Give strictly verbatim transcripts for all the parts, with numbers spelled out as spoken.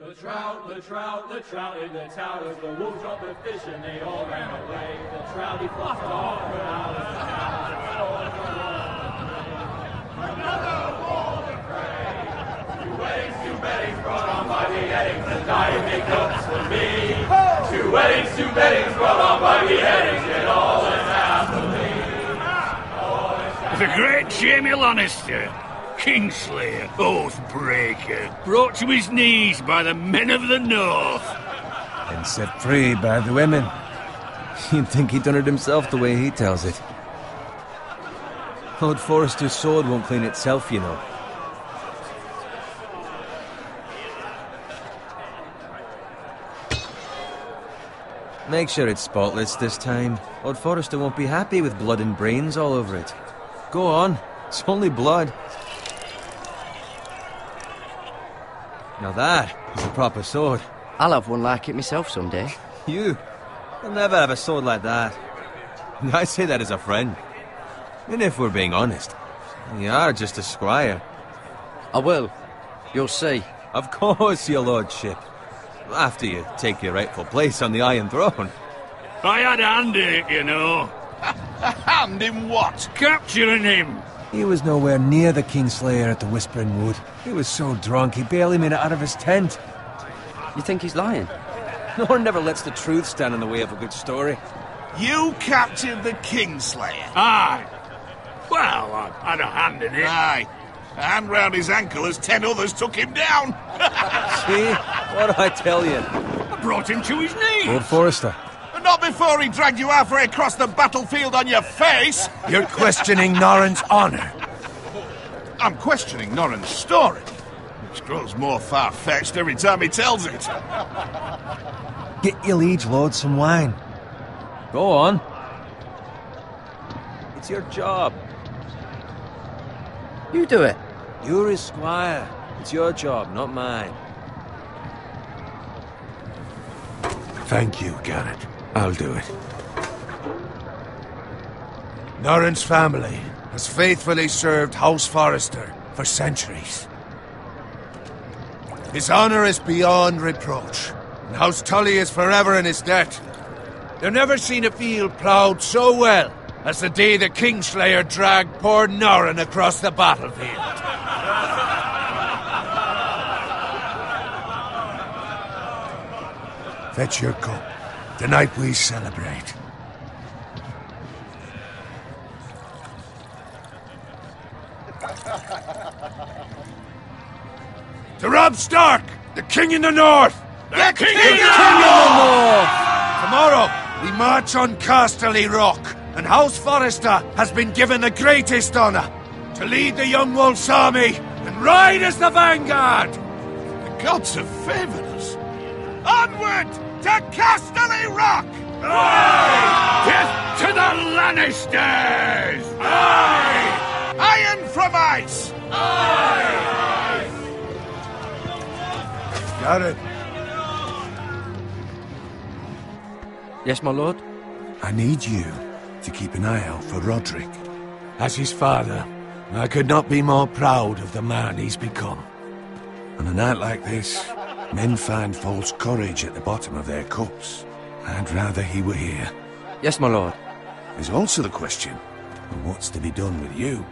The trout, the trout, the trout in the towers, the wolf dropped the fish and they all ran away. The trout, he fluffed off for hours, another wall to pray. Two weddings, two beddings brought on by beheadings, and dying makeups for me. Two weddings, two beddings brought on by beheadings, and all is half for me. The great Jamie Lannister, Kingslayer, oath-breaker, brought to his knees by the men of the North. And set free by the women. You'd think he'd done it himself the way he tells it. Lord Forrester's sword won't clean itself, you know. Make sure it's spotless this time. Lord Forrester won't be happy with blood and brains all over it. Go on, it's only blood. Now that is a proper sword. I'll have one like it myself someday. You? I'll never have a sword like that. I say that as a friend. And if we're being honest, you are just a squire. I will. You'll see. Of course, your lordship. After you take your rightful place on the Iron Throne. I had a hand in it, you know. A hand in what? Capturing him. He was nowhere near the Kingslayer at the Whispering Wood. He was so drunk he barely made it out of his tent. You think he's lying? No one never lets the truth stand in the way of a good story. You captured the Kingslayer? Aye. Well, I had a hand in it. Aye. A hand round his ankle as ten others took him down. See? What do I tell you? I brought him to his knees. Lord Forrester. Not before he dragged you halfway across the battlefield on your face! You're questioning Norren's honor. I'm questioning Norren's story, which grows more far-fetched every time he tells it. Get your liege lord some wine. Go on. It's your job. You do it. You're his squire. It's your job, not mine. Thank you, Gared. I'll do it. Norren's family has faithfully served House Forrester for centuries. His honor is beyond reproach, and House Tully is forever in his debt. They've never seen a field ploughed so well as the day the Kingslayer dragged poor Norren across the battlefield. Fetch your cup. The night we celebrate. To Rob Stark, the King in the North! The, the King, King, King, King of the North! Tomorrow, we march on Casterly Rock, and House Forrester has been given the greatest honor to lead the Young Wolf's army and ride as the vanguard! The gods have favored us. Onward to Casterly Rock! Aye! Death to the Lannisters! Aye! Iron from ice! Aye! Got it. Yes, my lord? I need you to keep an eye out for Roderick. As his father, I could not be more proud of the man he's become. On a night like this, men find false courage at the bottom of their cups. I'd rather he were here. Yes, my lord. There's also the question of what's to be done with you.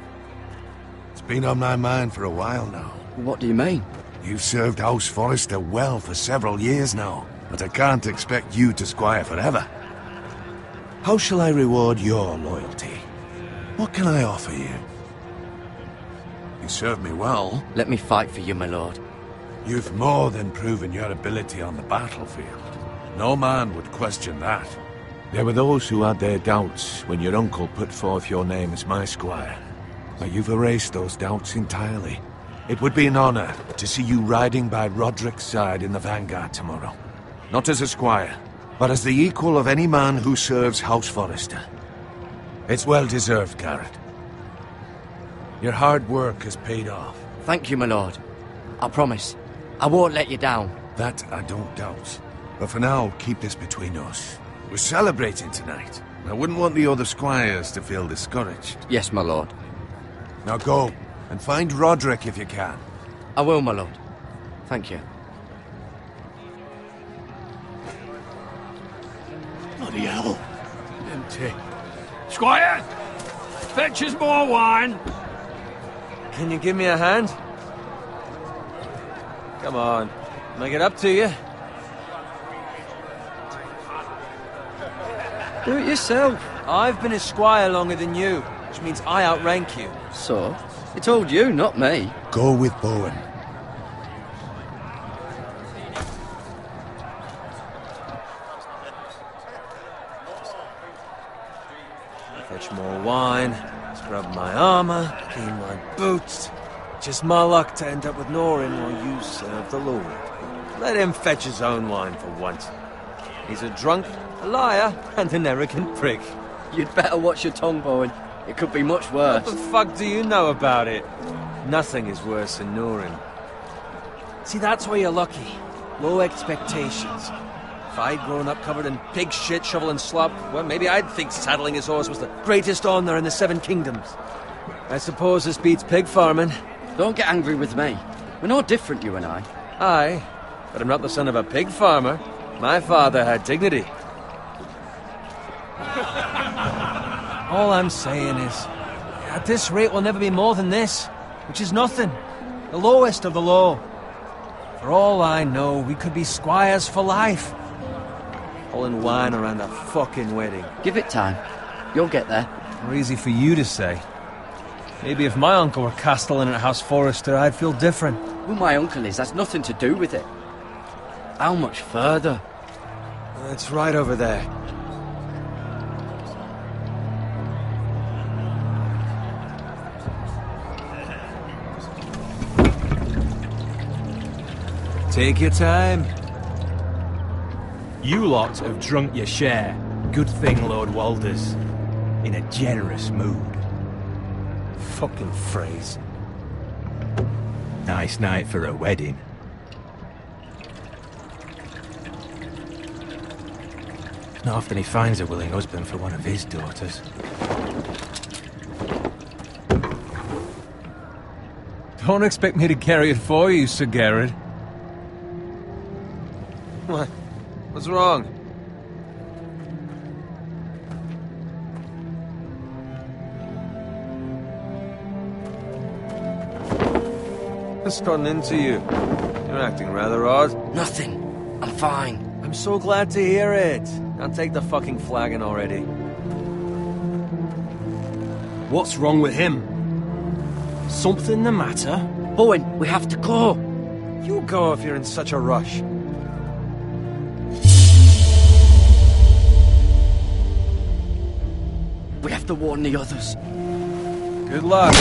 It's been on my mind for a while now. What do you mean? You've served House Forrester well for several years now, but I can't expect you to squire forever. How shall I reward your loyalty? What can I offer you? You served me well. Let me fight for you, my lord. You've more than proven your ability on the battlefield. No man would question that. There were those who had their doubts when your uncle put forth your name as my squire. But you've erased those doubts entirely. It would be an honor to see you riding by Roderick's side in the vanguard tomorrow. Not as a squire, but as the equal of any man who serves House Forrester. It's well deserved, Gared. Your hard work has paid off. Thank you, my lord. I promise. I won't let you down. That I don't doubt. But for now, keep this between us. We're celebrating tonight. I wouldn't want the other squires to feel discouraged. Yes, my lord. Now go, and find Roderick if you can. I will, my lord. Thank you. empty. Squire, fetch us more wine. Can you give me a hand? Come on, can I get up to you? Do it yourself. I've been a squire longer than you, which means I outrank you. So, it's all you, not me. Go with Bowen. Fetch more wine, scrub my armor, clean my boots. Just my luck to end up with Norren while you serve the Lord. Let him fetch his own wine for once. He's a drunk, a liar, and an arrogant prick. You'd better watch your tongue, Bowen. It could be much worse. What the fuck do you know about it? Nothing is worse than Norren. See, that's why you're lucky. Low expectations. If I'd grown up covered in pig shit, shovel and slop, well, maybe I'd think saddling his horse was the greatest honor in the Seven Kingdoms. I suppose this beats pig farming. Don't get angry with me. We're no different, you and I. Aye, but I'm not the son of a pig farmer. My father had dignity. All I'm saying is, at this rate we'll never be more than this, which is nothing. The lowest of the low. For all I know, we could be squires for life. All in wine around a fucking wedding. Give it time. You'll get there. More easy for you to say. Maybe if my uncle were castellan at House Forrester, I'd feel different. Who my uncle is has nothing to do with it. How much further? It's right over there. Take your time. You lot have drunk your share. Good thing Lord Walder's in a generous mood. Fucking phrase. Nice night for a wedding. Not often he finds a willing husband for one of his daughters. Don't expect me to carry it for you, Sir Gared. What? What's wrong? What's gotten into you? You're acting rather odd. Nothing. I'm fine. I'm so glad to hear it. Now take the fucking flagon already. What's wrong with him? Something the matter? Bowen, we have to go. You go if you're in such a rush. We have to warn the others. Good luck.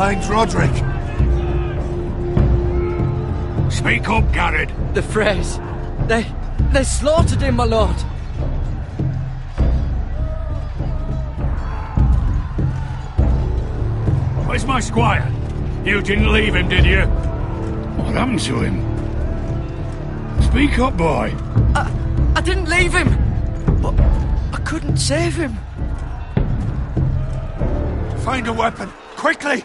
finds Roderick. Speak up, Gared. The Freys. They... they slaughtered him, my lord. Where's my squire? You didn't leave him, did you? What happened to him? Speak up, boy. I... I didn't leave him. But I couldn't save him. Find a weapon. Quickly!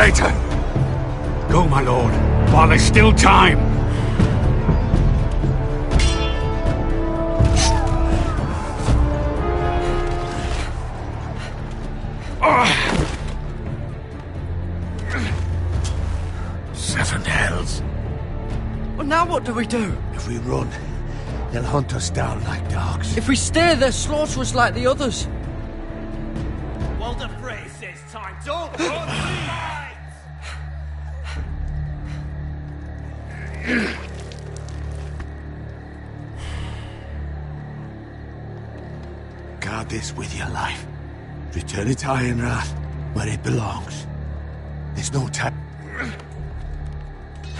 Traitor! Go, my lord, while there's still time! Seven hells! Well, now what do we do? If we run, they'll hunt us down like dogs. If we stay, they'll slaughter us like the others. Well, the phrase says time to run! Guard this with your life. Return it to Ironrath, where it belongs. There's no time.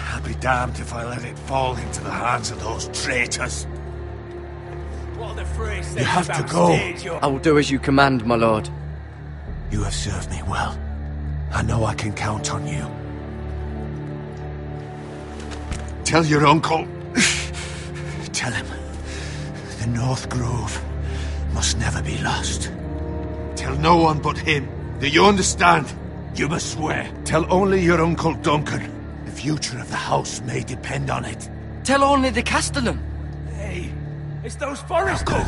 I'll be damned if I let it fall into the hands of those traitors. What the phrase says. You have to go. I will do as you command, my lord. You have served me well. I know I can count on you. Tell your uncle. Tell him. The North Grove must never be lost. Tell no one but him. Do you understand? You must swear. Tell only your uncle Duncan. The future of the house may depend on it. Tell only the Castellan. Hey, it's those Forresters.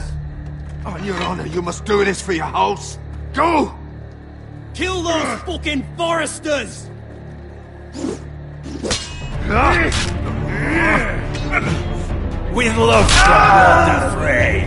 Uncle, on your honor, you must do this for your house. Go! Kill those fucking Forresters! We've lost the Lord of Frey.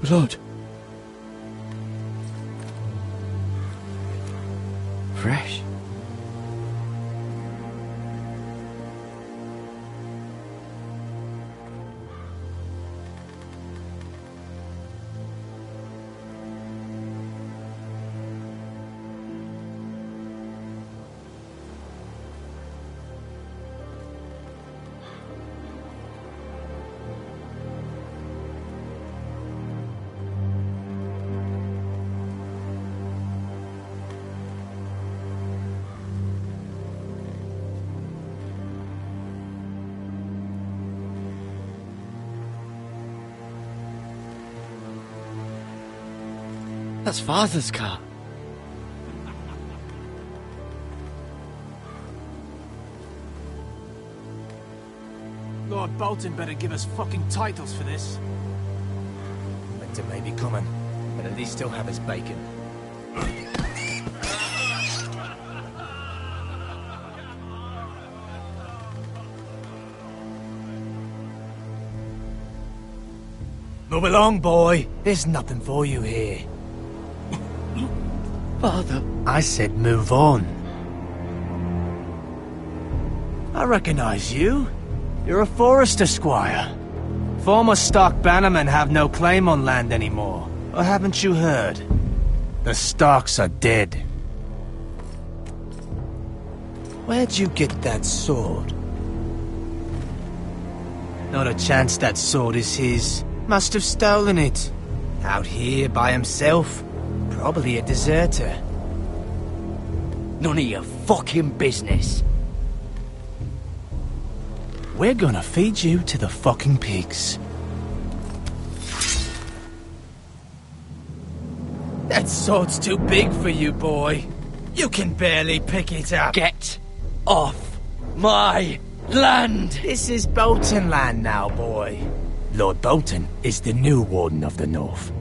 Blood. Fresh. That's Father's car. Lord Bolton better give us fucking titles for this. Victor may be common, but at least he'll have his bacon. Not belong, boy. There's nothing for you here. Father. I said move on. I recognize you. You're a Forrester squire. Former Stark bannermen have no claim on land anymore. Or haven't you heard? The Starks are dead. Where'd you get that sword? Not a chance that sword is his. Must have stolen it. Out here by himself. Probably a deserter. None of your fucking business. We're gonna feed you to the fucking pigs. That sword's too big for you, boy. You can barely pick it up. Get off my land! This is Bolton land now, boy. Lord Bolton is the new Warden of the North.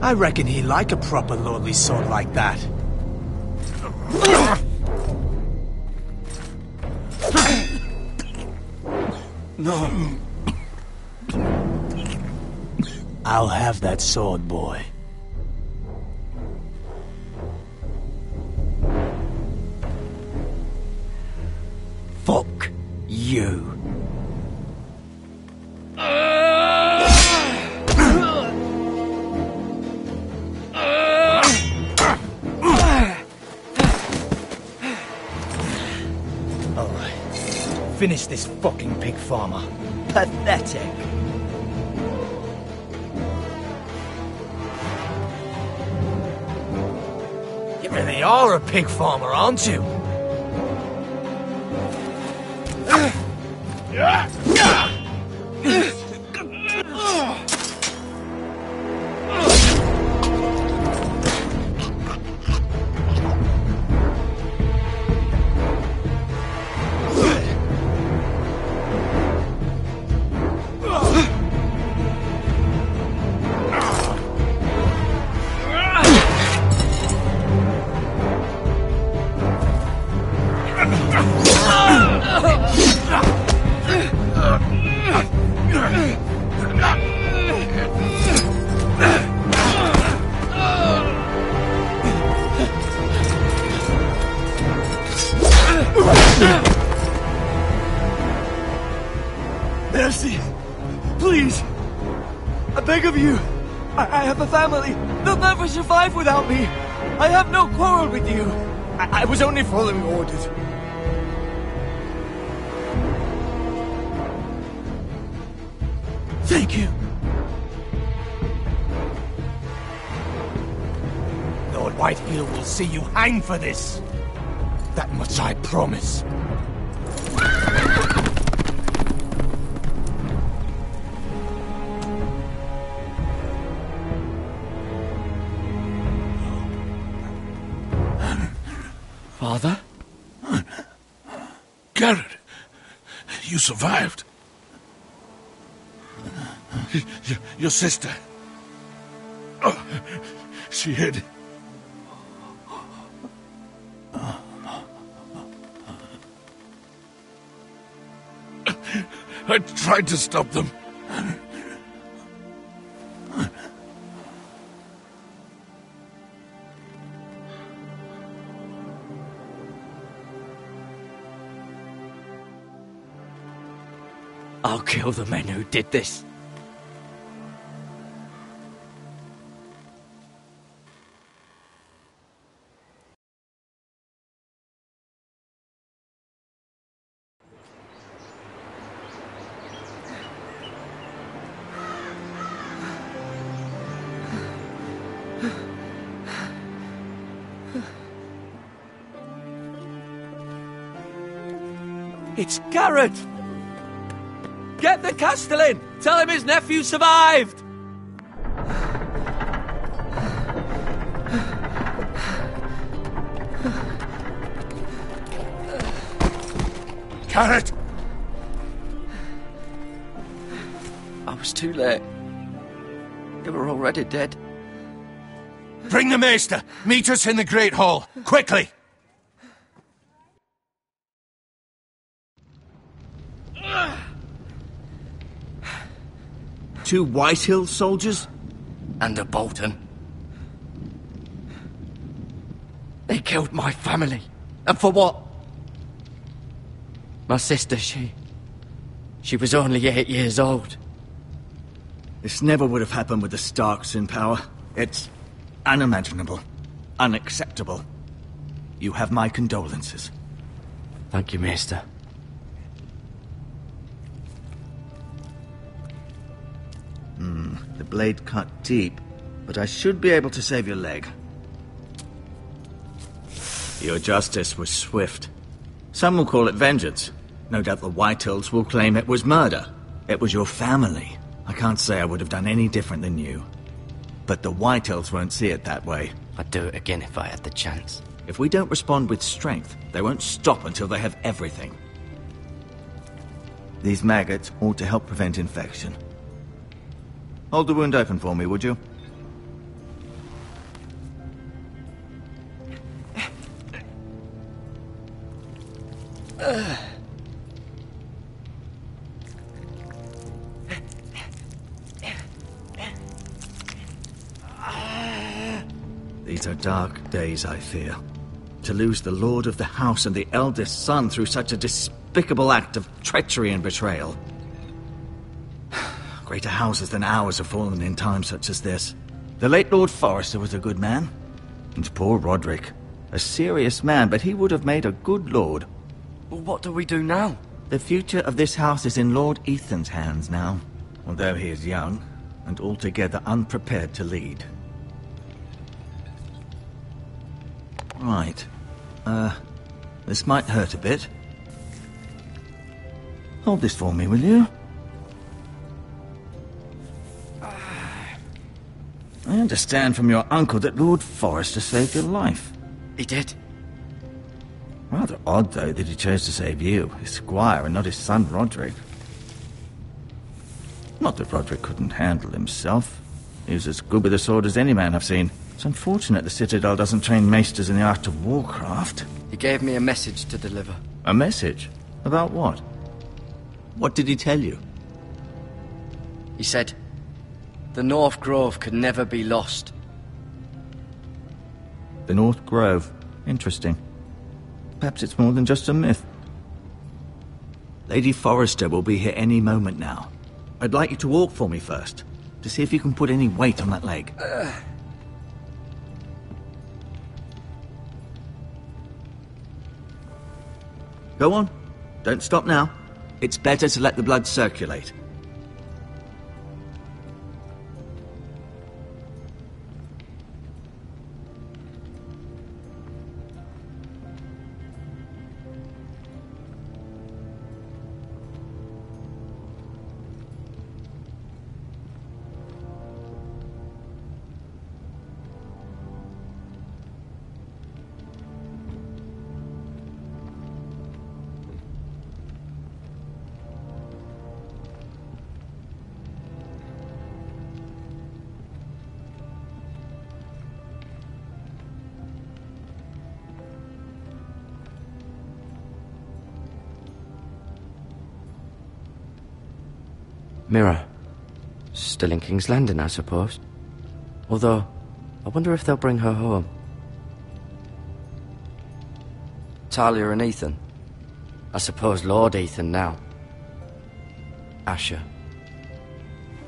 I reckon he'd like a proper lordly sword like that. No. I'll have that sword, boy. Fuck you. Finish this fucking pig farmer. Pathetic. You really are a pig farmer, aren't you? Family, they'll never survive without me. I have no quarrel with you. I, I was only following orders. Thank you. Lord Whitehill will see you hang for this. That much I promise. Father? Gared, you survived. Your, your sister. Oh, she hid. I tried to stop them. I'll kill the men who did this. It's Gared! Get the Castellan! Tell him his nephew survived! Carrot! I was too late. They were already dead. Bring the maester! Meet us in the Great Hall! Quickly! Two White Hill soldiers? And a Bolton. They killed my family. And for what? My sister, she... She was only eight years old. This never would have happened with the Starks in power. It's unimaginable. Unacceptable. You have my condolences. Thank you, Maester. Hmm, the blade cut deep, but I should be able to save your leg. Your justice was swift. Some will call it vengeance. No doubt the White Hills will claim it was murder. It was your family. I can't say I would have done any different than you. But the White Hills won't see it that way. I'd do it again if I had the chance. If we don't respond with strength, they won't stop until they have everything. These maggots ought to help prevent infection. Hold the wound open for me, would you? These are dark days, I fear. To lose the Lord of the House and the eldest son through such a despicable act of treachery and betrayal. Greater houses than ours have fallen in times such as this. The late Lord Forrester was a good man. And poor Roderick. A serious man, but he would have made a good lord. Well, what do we do now? The future of this house is in Lord Ethan's hands now. Although he is young, and altogether unprepared to lead. Right. Uh, this might hurt a bit. Hold this for me, will you? I understand from your uncle that Lord Forrester saved your life. He did. Rather odd, though, that he chose to save you, his squire, and not his son, Roderick. Not that Roderick couldn't handle himself. He was as good with a sword as any man I've seen. It's unfortunate the Citadel doesn't train maesters in the art of warcraft. He gave me a message to deliver. A message? About what? What did he tell you? He said... The North Grove could never be lost. The North Grove? Interesting. Perhaps it's more than just a myth. Lady Forrester will be here any moment now. I'd like you to walk for me first, to see if you can put any weight on that leg. Uh. Go on. Don't stop now. It's better to let the blood circulate. Mira. Still in King's Landing, I suppose. Although, I wonder if they'll bring her home. Talia and Ethan. I suppose Lord Ethan now. Asher.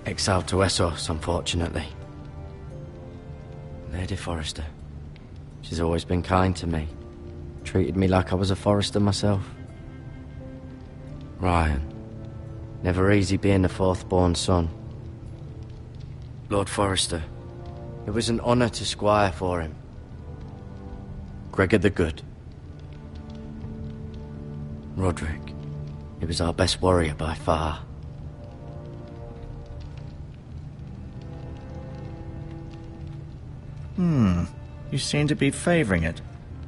Exiled to Essos, unfortunately. Lady Forrester. She's always been kind to me. Treated me like I was a Forrester myself. Ryan. Never easy being the fourth-born son. Lord Forrester. It was an honour to squire for him. Gregor the Good. Roderick. He was our best warrior by far. Hmm. You seem to be favouring it.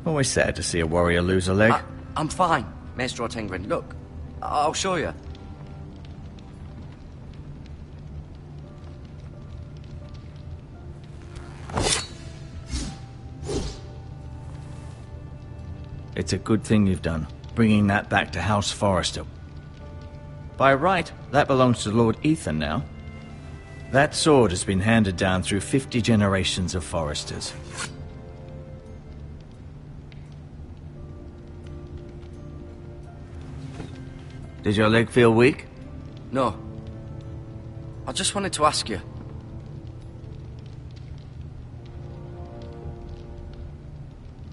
Always sad to see a warrior lose a leg. I, I'm fine, Maester Otengrin. Look, I'll show you. It's a good thing you've done, bringing that back to House Forrester. By right, that belongs to Lord Ethan now. That sword has been handed down through fifty generations of Forresters. Did your leg feel weak? No. I just wanted to ask you.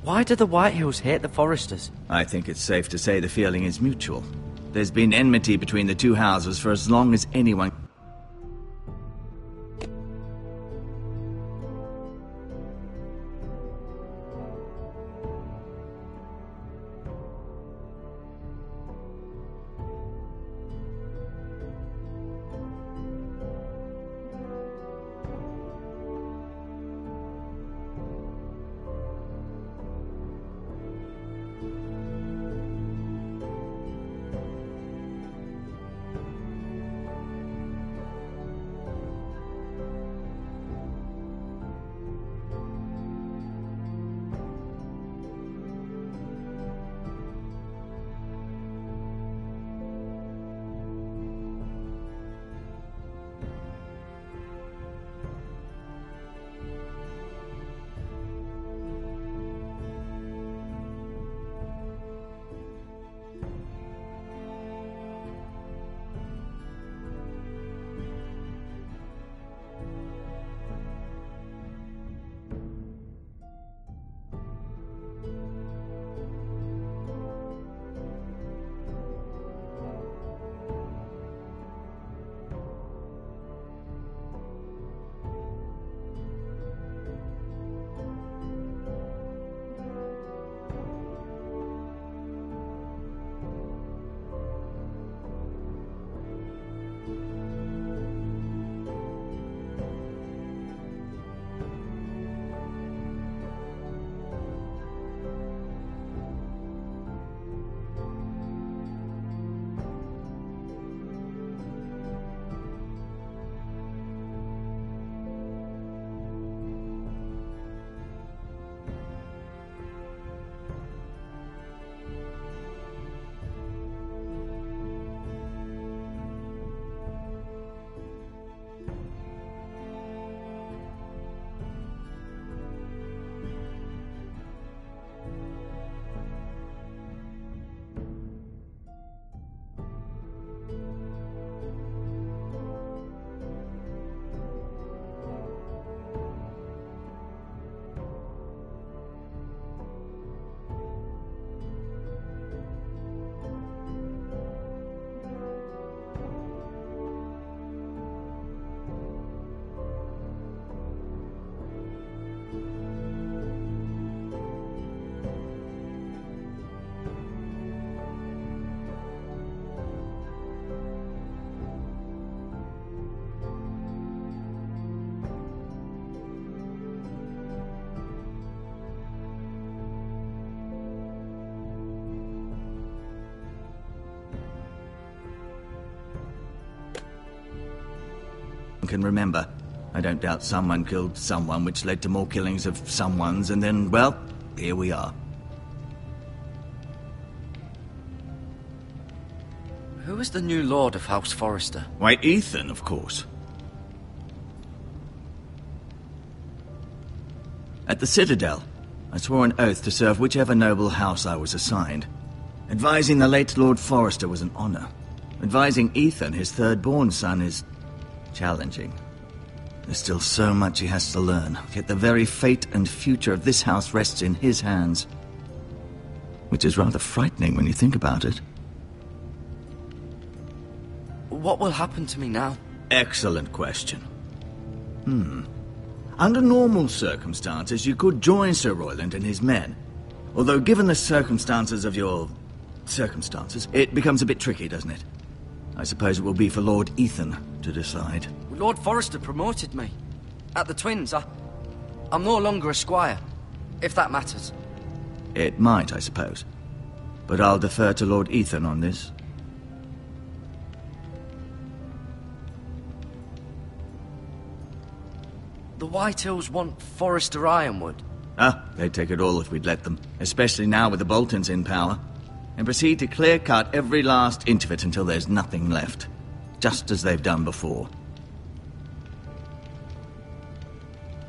Why do the White Hills hate the Forresters? I think it's safe to say the feeling is mutual. There's been enmity between the two houses for as long as anyone... Can remember. I don't doubt someone killed someone, which led to more killings of someones, and then, well, here we are. Who is the new Lord of House Forrester? Why, Ethan, of course. At the Citadel, I swore an oath to serve whichever noble house I was assigned. Advising the late Lord Forrester was an honor. Advising Ethan, his third-born son, is... challenging. There's still so much he has to learn, yet the very fate and future of this house rests in his hands. Which is rather frightening when you think about it. What will happen to me now? Excellent question. Hmm. Under normal circumstances, you could join Sir Royland and his men. Although given the circumstances of your... circumstances, it becomes a bit tricky, doesn't it? I suppose it will be for Lord Ethan to decide. Lord Forrester promoted me. At the Twins, I... I'm no longer a squire, if that matters. It might, I suppose. But I'll defer to Lord Ethan on this. The White Hills want Forrester Ironwood. Ah, they'd take it all if we'd let them. Especially now with the Boltons in power. And proceed to clear-cut every last inch of it until there's nothing left. Just as they've done before.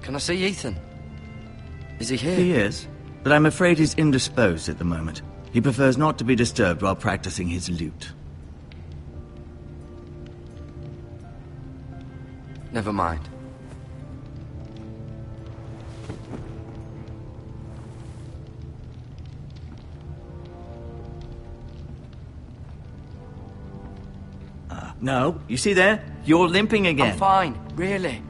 Can I see Ethan? Is he here? He is, but I'm afraid he's indisposed at the moment. He prefers not to be disturbed while practicing his lute. Never mind. Uh, no, you see there? You're limping again. I'm fine, really.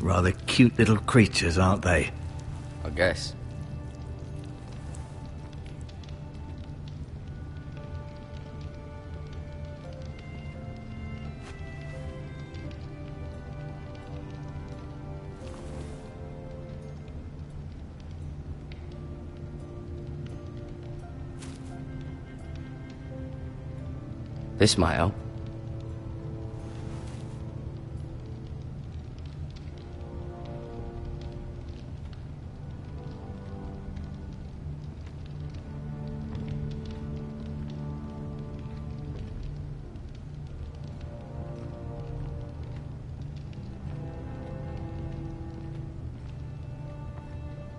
Rather cute little creatures, aren't they? I guess. This might help.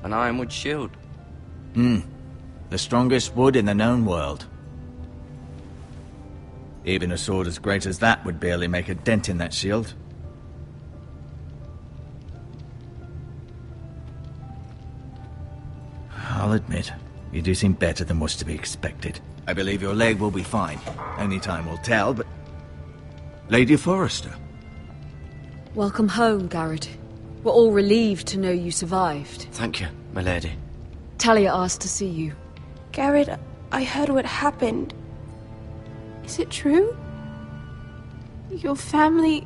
An ironwood shield. Hmm. The strongest wood in the known world. Even a sword as great as that would barely make a dent in that shield. I'll admit, you do seem better than was to be expected. I believe your leg will be fine. Only time will tell, but... Lady Forrester. Welcome home, Gared. We're all relieved to know you survived. Thank you, my lady. Talia asked to see you. Gared, I heard what happened. Is it true? Your family...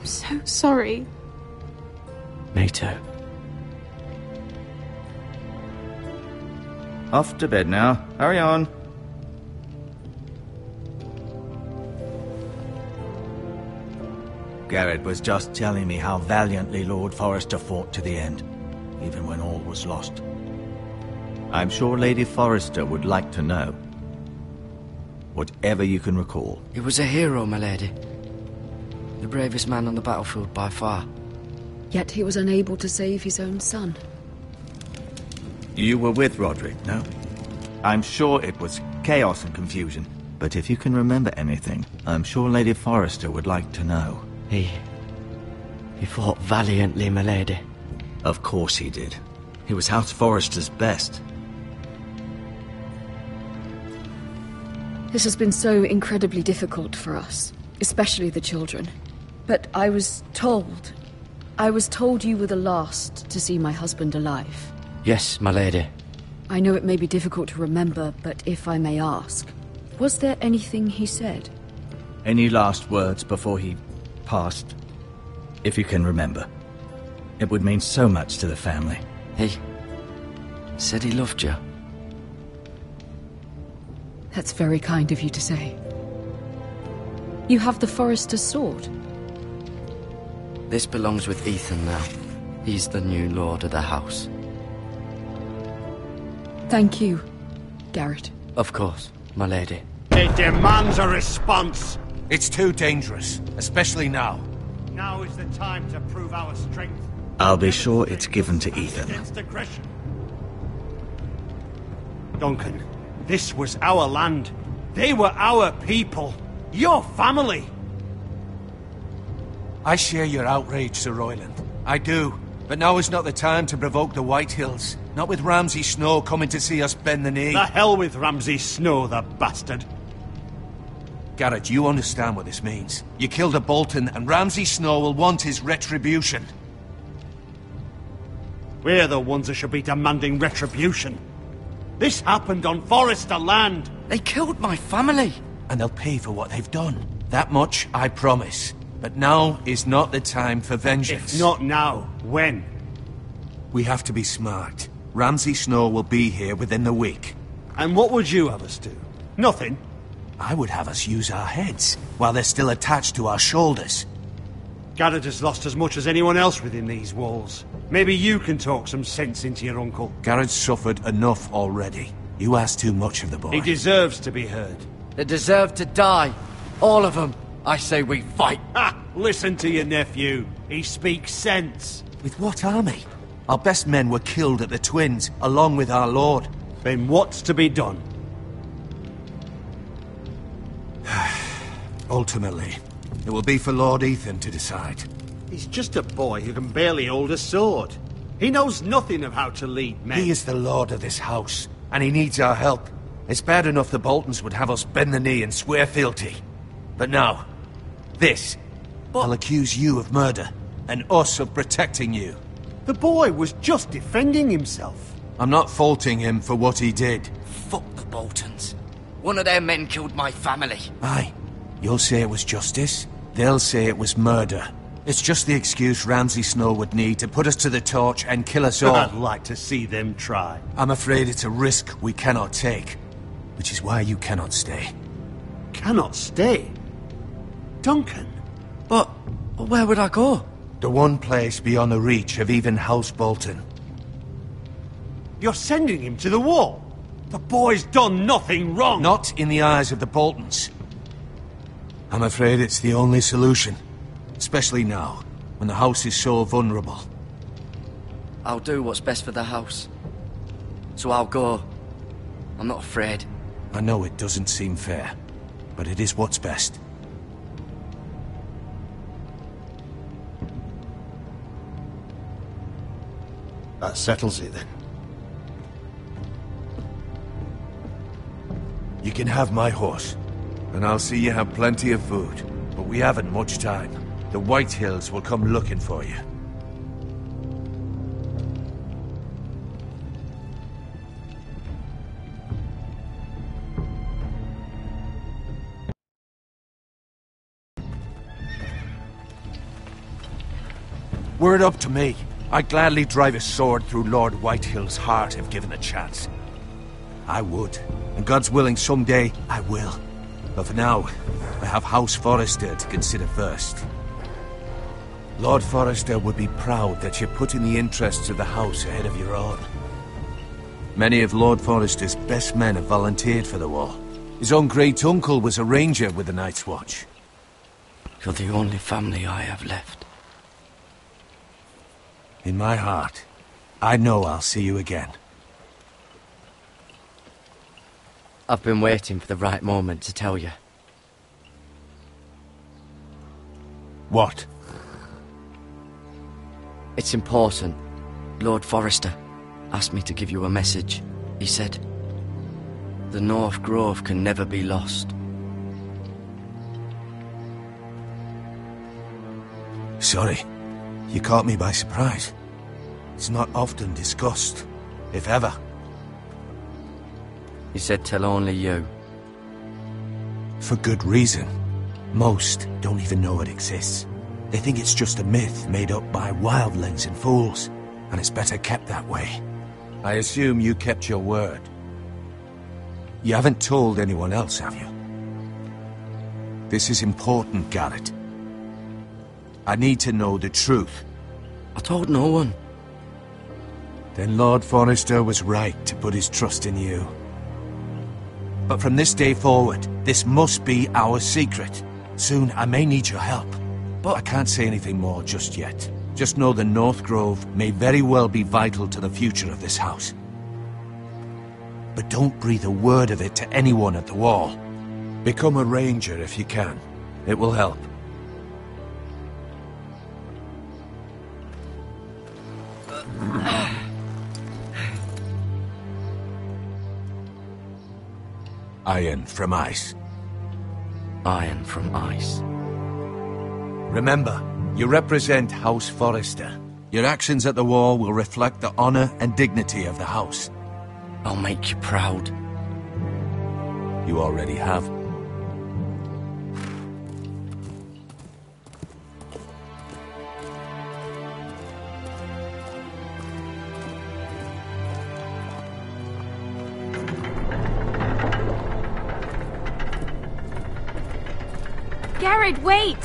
I'm so sorry. Me too. Off to bed now. Hurry on. Gared was just telling me how valiantly Lord Forrester fought to the end, even when all was lost. I'm sure Lady Forrester would like to know. Whatever you can recall. He was a hero, my lady. The bravest man on the battlefield by far. Yet he was unable to save his own son. You were with Roderick, no? I'm sure it was chaos and confusion. But if you can remember anything, I'm sure Lady Forrester would like to know. He... he fought valiantly, my lady. Of course he did. He was House Forrester's best. This has been so incredibly difficult for us, especially the children. But I was told... I was told you were the last to see my husband alive. Yes, my lady. I know it may be difficult to remember, but if I may ask, was there anything he said? Any last words before he... past, if you can remember. It would mean so much to the family. He said he loved you. That's very kind of you to say. You have the Forrester's sword. This belongs with Ethan now. He's the new lord of the house. Thank you, Gared. Of course, my lady. It demands a response! It's too dangerous, especially now. Now is the time to prove our strength. I'll be sure it's given to Ethan. Duncan, this was our land. They were our people. Your family. I share your outrage, Sir Royland. I do. But now is not the time to provoke the White Hills. Not with Ramsay Snow coming to see us bend the knee. The hell with Ramsay Snow, the bastard. Gared, you understand what this means. You killed a Bolton, and Ramsay Snow will want his retribution. We're the ones that should be demanding retribution. This happened on Forrester land. They killed my family. And they'll pay for what they've done. That much I promise. But now is not the time for vengeance. If not now, when? We have to be smart. Ramsay Snow will be here within the week. And what would you have us do? Nothing. I would have us use our heads, while they're still attached to our shoulders. Gared has lost as much as anyone else within these walls. Maybe you can talk some sense into your uncle. Gared's suffered enough already. You ask too much of the boy. He deserves to be heard. They deserve to die. All of them. I say we fight. Ha! Listen to your nephew. He speaks sense. With what army? Our best men were killed at the Twins, along with our lord. Then what's to be done? Ultimately, it will be for Lord Ethan to decide. He's just a boy who can barely hold a sword. He knows nothing of how to lead men. He is the lord of this house, and he needs our help. It's bad enough the Boltons would have us bend the knee and swear fealty. But now, this. But I'll accuse you of murder, and us of protecting you. The boy was just defending himself. I'm not faulting him for what he did. Fuck the Boltons. One of their men killed my family. Aye. You'll say it was justice, they'll say it was murder. It's just the excuse Ramsay Snow would need to put us to the torch and kill us all. I'd like to see them try. I'm afraid it's a risk we cannot take, which is why you cannot stay. Cannot stay? Duncan? But where would I go? The one place beyond the reach of even House Bolton. You're sending him to the wall? The boy's done nothing wrong! Not in the eyes of the Boltons. I'm afraid it's the only solution. Especially now, when the house is so vulnerable. I'll do what's best for the house. So I'll go. I'm not afraid. I know it doesn't seem fair, but it is what's best. That settles it then. You can have my horse. And I'll see you have plenty of food, but we haven't much time. The White Hills will come looking for you. Were it up to me, I'd gladly drive a sword through Lord Whitehill's heart if given a chance. I would, and God's willing someday I will. But for now, I have House Forrester to consider first. Lord Forrester would be proud that you're putting the interests of the house ahead of your own. Many of Lord Forrester's best men have volunteered for the war. His own great uncle was a ranger with the Night's Watch. You're the only family I have left. In my heart, I know I'll see you again. I've been waiting for the right moment to tell you. What? It's important. Lord Forrester asked me to give you a message. He said, the North Grove can never be lost. Sorry, you caught me by surprise. It's not often discussed, if ever. He said, tell only you. For good reason. Most don't even know it exists. They think it's just a myth made up by wildlings and fools, and it's better kept that way. I assume you kept your word. You haven't told anyone else, have you? This is important, Gared. I need to know the truth. I told no one. Then Lord Forrester was right to put his trust in you. But from this day forward, this must be our secret. Soon, I may need your help. But I can't say anything more just yet. Just know the North Grove may very well be vital to the future of this house. But don't breathe a word of it to anyone at the wall. Become a ranger if you can. It will help. Iron from ice. Iron from ice. Remember, you represent House Forrester. Your actions at the war will reflect the honor and dignity of the house. I'll make you proud. You already have. Gared, wait!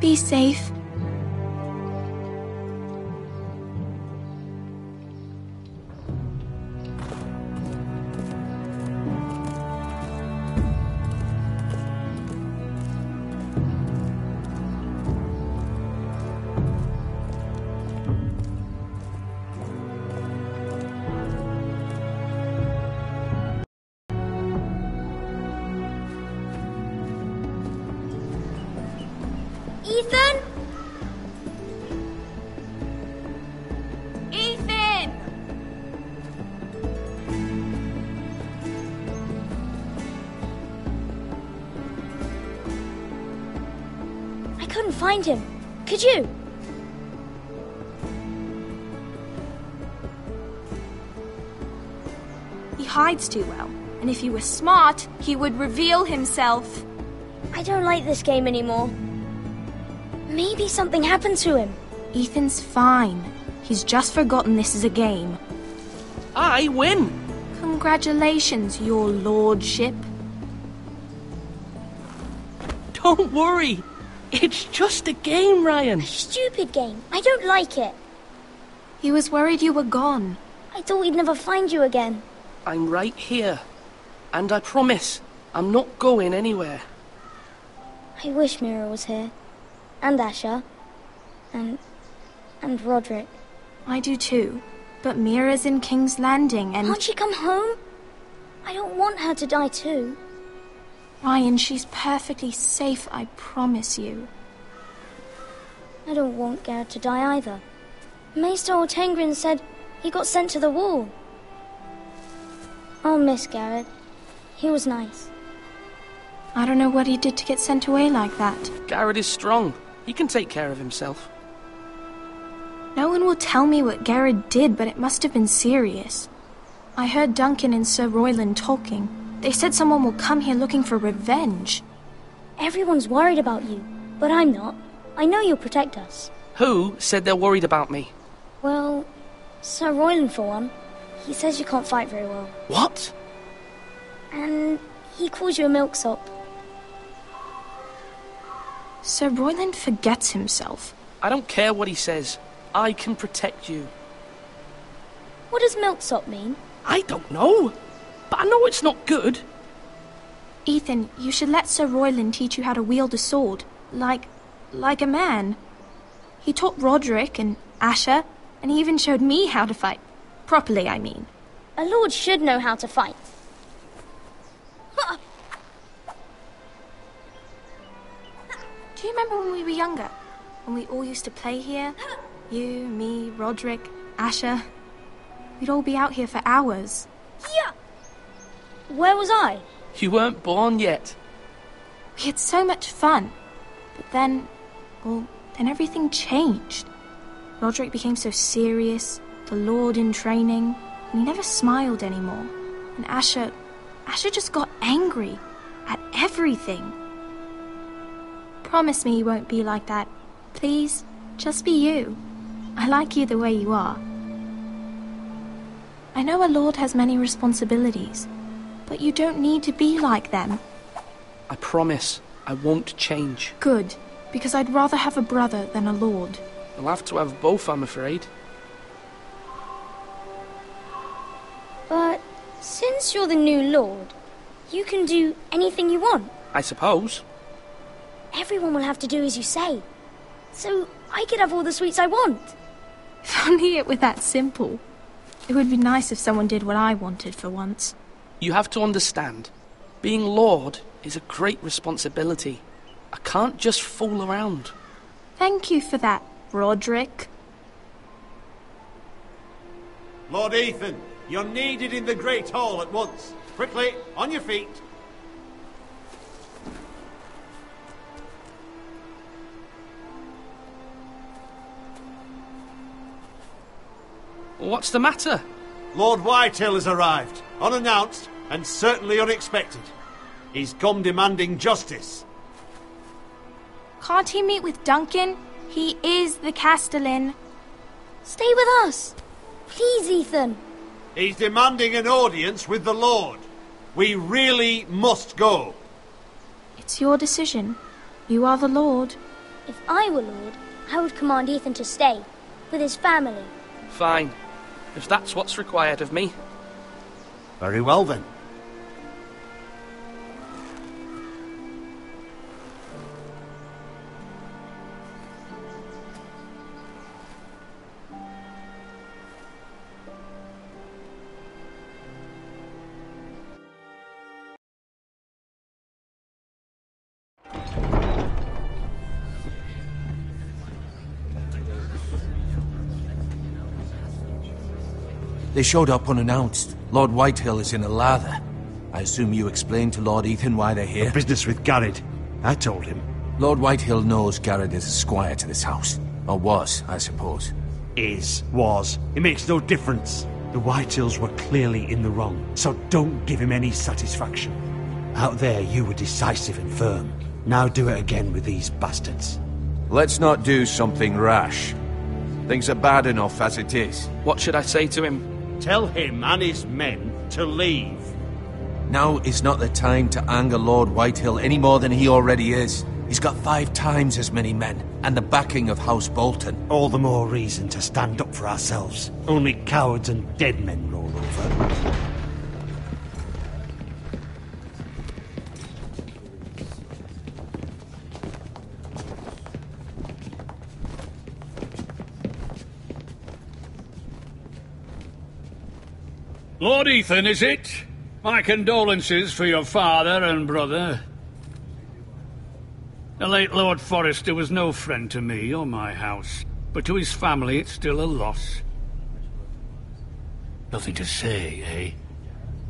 Be safe. Ethan? Ethan! I couldn't find him. Could you? He hides too well, and if he were smart, he would reveal himself. I don't like this game anymore. Maybe something happened to him. Ethan's fine. He's just forgotten this is a game. I win! Congratulations, your lordship. Don't worry. It's just a game, Ryan. A stupid game. I don't like it. He was worried you were gone. I thought we'd never find you again. I'm right here. And I promise, I'm not going anywhere. I wish Mira was here. And Asher. And... and Roderick. I do too. But Mira's in King's Landing and... Can't she come home? I don't want her to die too. Ryan, she's perfectly safe, I promise you. I don't want Gared to die either. Maester Ortengrin said he got sent to the wall. I'll miss Gared. He was nice. I don't know what he did to get sent away like that. Gared is strong. He can take care of himself. No one will tell me what Gared did, but it must have been serious. I heard Duncan and Sir Royland talking. They said someone will come here looking for revenge. Everyone's worried about you, but I'm not. I know you'll protect us. Who said they're worried about me? Well, Sir Royland for one. He says you can't fight very well. What? And he calls you a milksop. Sir Royland forgets himself. I don't care what he says. I can protect you. What does milksop mean? I don't know. But I know it's not good. Ethan, you should let Sir Royland teach you how to wield a sword. Like... like a man. He taught Roderick and Asher, and he even showed me how to fight. Properly, I mean. A lord should know how to fight. Do you remember when we were younger? When we all used to play here? You, me, Roderick, Asher. We'd all be out here for hours. Yeah! Where was I? You weren't born yet. We had so much fun. But then, well, then everything changed. Roderick became so serious, the lord in training, and he never smiled anymore. And Asher, Asher just got angry at everything. Promise me you won't be like that. Please, just be you. I like you the way you are. I know a lord has many responsibilities, but you don't need to be like them. I promise I won't change. Good, because I'd rather have a brother than a lord. You'll have to have both, I'm afraid. But since you're the new lord, you can do anything you want. I suppose. Everyone will have to do as you say. So I could have all the sweets I want. If only it were that simple. It would be nice if someone did what I wanted for once. You have to understand, being lord is a great responsibility. I can't just fool around. Thank you for that, Roderick. Lord Ethan, you're needed in the Great Hall at once. Quickly, on your feet. What's the matter? Lord Whitehill has arrived, unannounced and certainly unexpected. He's come demanding justice. Can't he meet with Duncan? He is the Castellan. Stay with us. Please, Ethan. He's demanding an audience with the Lord. We really must go. It's your decision. You are the Lord. If I were Lord, I would command Ethan to stay with his family. Fine. If that's what's required of me. Very well, then. They showed up unannounced. Lord Whitehill is in a lather. I assume you explained to Lord Ethan why they're here? The business with Gared. I told him. Lord Whitehill knows Gared is a squire to this house. Or was, I suppose. Is, was. It makes no difference. The Whitehills were clearly in the wrong, so don't give him any satisfaction. Out there, you were decisive and firm. Now do it again with these bastards. Let's not do something rash. Things are bad enough as it is. What should I say to him? Tell him and his men to leave. Now is not the time to anger Lord Whitehill any more than he already is. He's got five times as many men, and the backing of House Bolton. All the more reason to stand up for ourselves. Only cowards and dead men roll over. Lord Ethan, is it? My condolences for your father and brother. The late Lord Forrester was no friend to me or my house, but to his family it's still a loss. Nothing to say,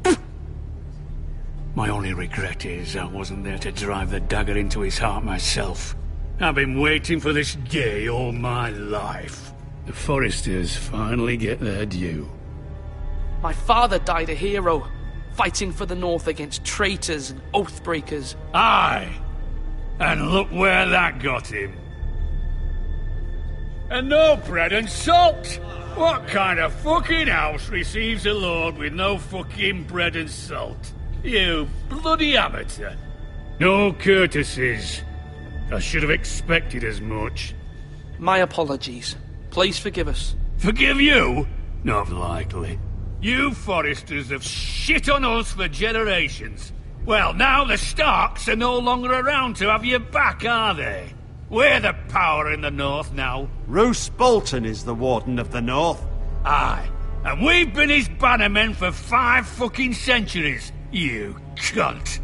eh? My only regret is I wasn't there to drive the dagger into his heart myself. I've been waiting for this day all my life. The Forresters finally get their due. My father died a hero, fighting for the North against traitors and oath-breakers. Aye! And look where that got him. And no bread and salt! What kind of fucking house receives a lord with no fucking bread and salt? You bloody amateur. No courtesies. I should have expected as much. My apologies. Please forgive us. Forgive you? Not likely. You Forresters have shit on us for generations. Well, now the Starks are no longer around to have you back, are they? We're the power in the North now. Roose Bolton is the Warden of the North. Aye, and we've been his bannermen for five fucking centuries, you cunt.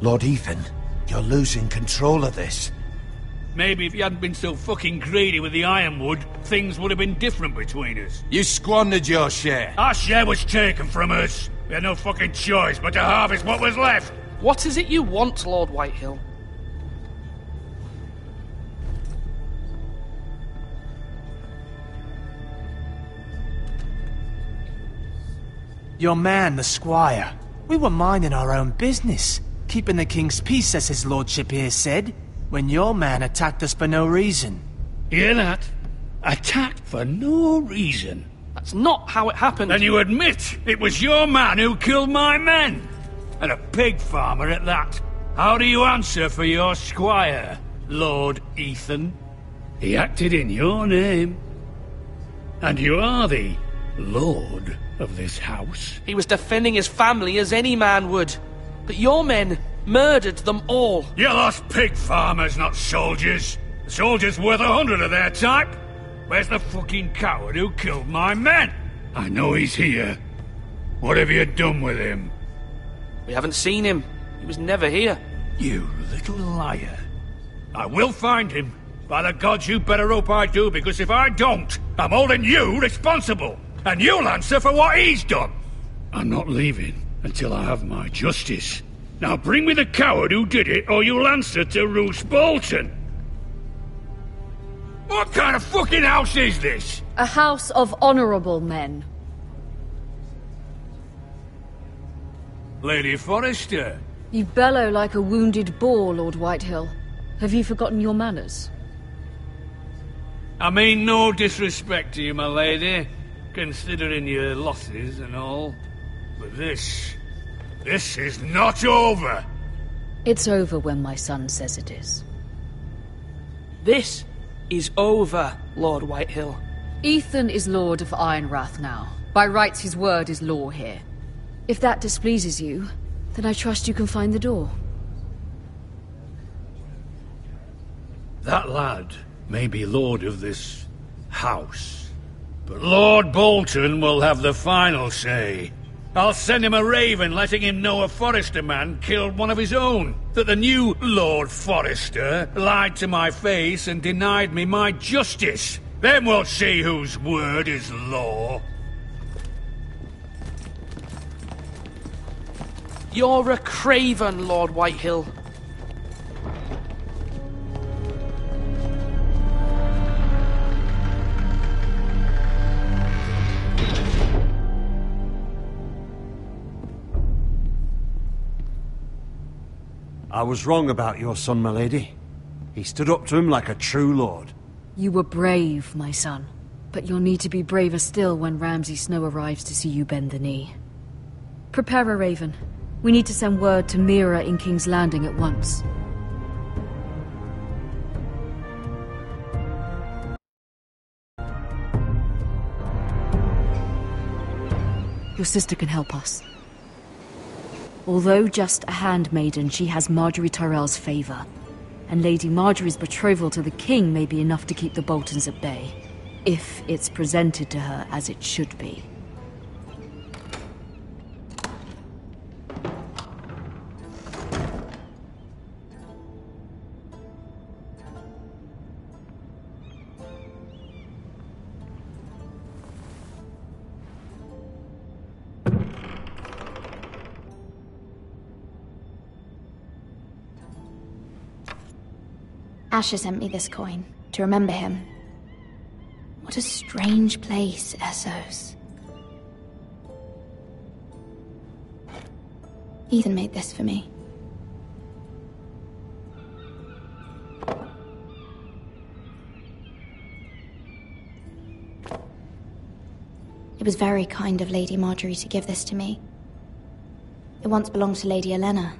Lord Ethan, you're losing control of this. Maybe if you hadn't been so fucking greedy with the ironwood, things would have been different between us. You squandered your share. Our share was taken from us. We had no fucking choice but to harvest what was left. What is it you want, Lord Whitehill? Your man, the squire. We were minding our own business. Keeping the king's peace, as his lordship here said. When your man attacked us for no reason. Hear that? Attacked for no reason. That's not how it happened. Then you admit it was your man who killed my men. And a pig farmer at that. How do you answer for your squire, Lord Ethan? He acted in your name. And you are the Lord of this house. He was defending his family as any man would. But your men murdered them all. You lost pig farmers, not soldiers. The soldiers worth a hundred of their type. Where's the fucking coward who killed my men? I know he's here. What have you done with him? We haven't seen him. He was never here. You little liar. I will find him. By the gods, you better hope I do, because if I don't, I'm holding you responsible. And you'll answer for what he's done. I'm not leaving until I have my justice. Now bring me the coward who did it, or you'll answer to Roose Bolton. What kind of fucking house is this? A house of honorable men. Lady Forrester. You bellow like a wounded boar, Lord Whitehill. Have you forgotten your manners? I mean no disrespect to you, my lady, considering your losses and all. But this... this is not over! It's over when my son says it is. This is over, Lord Whitehill. Ethan is Lord of Ironrath now. By rights his word is law here. If that displeases you, then I trust you can find the door. That lad may be lord of this house, but Lord Bolton will have the final say. I'll send him a raven letting him know a Forrester man killed one of his own, that the new Lord Forrester lied to my face and denied me my justice. Then we'll see whose word is law. You're a craven, Lord Whitehill. I was wrong about your son, my lady. He stood up to him like a true lord. You were brave, my son. But you'll need to be braver still when Ramsay Snow arrives to see you bend the knee. Prepare a raven. We need to send word to Mira in King's Landing at once. Your sister can help us. Although just a handmaiden, she has Margaery Tyrell's favor, and Lady Margaery's betrothal to the king may be enough to keep the Boltons at bay, if it's presented to her as it should be. Asher sent me this coin, to remember him. What a strange place, Essos. Ethan made this for me. It was very kind of Lady Margaery to give this to me. It once belonged to Lady Elena.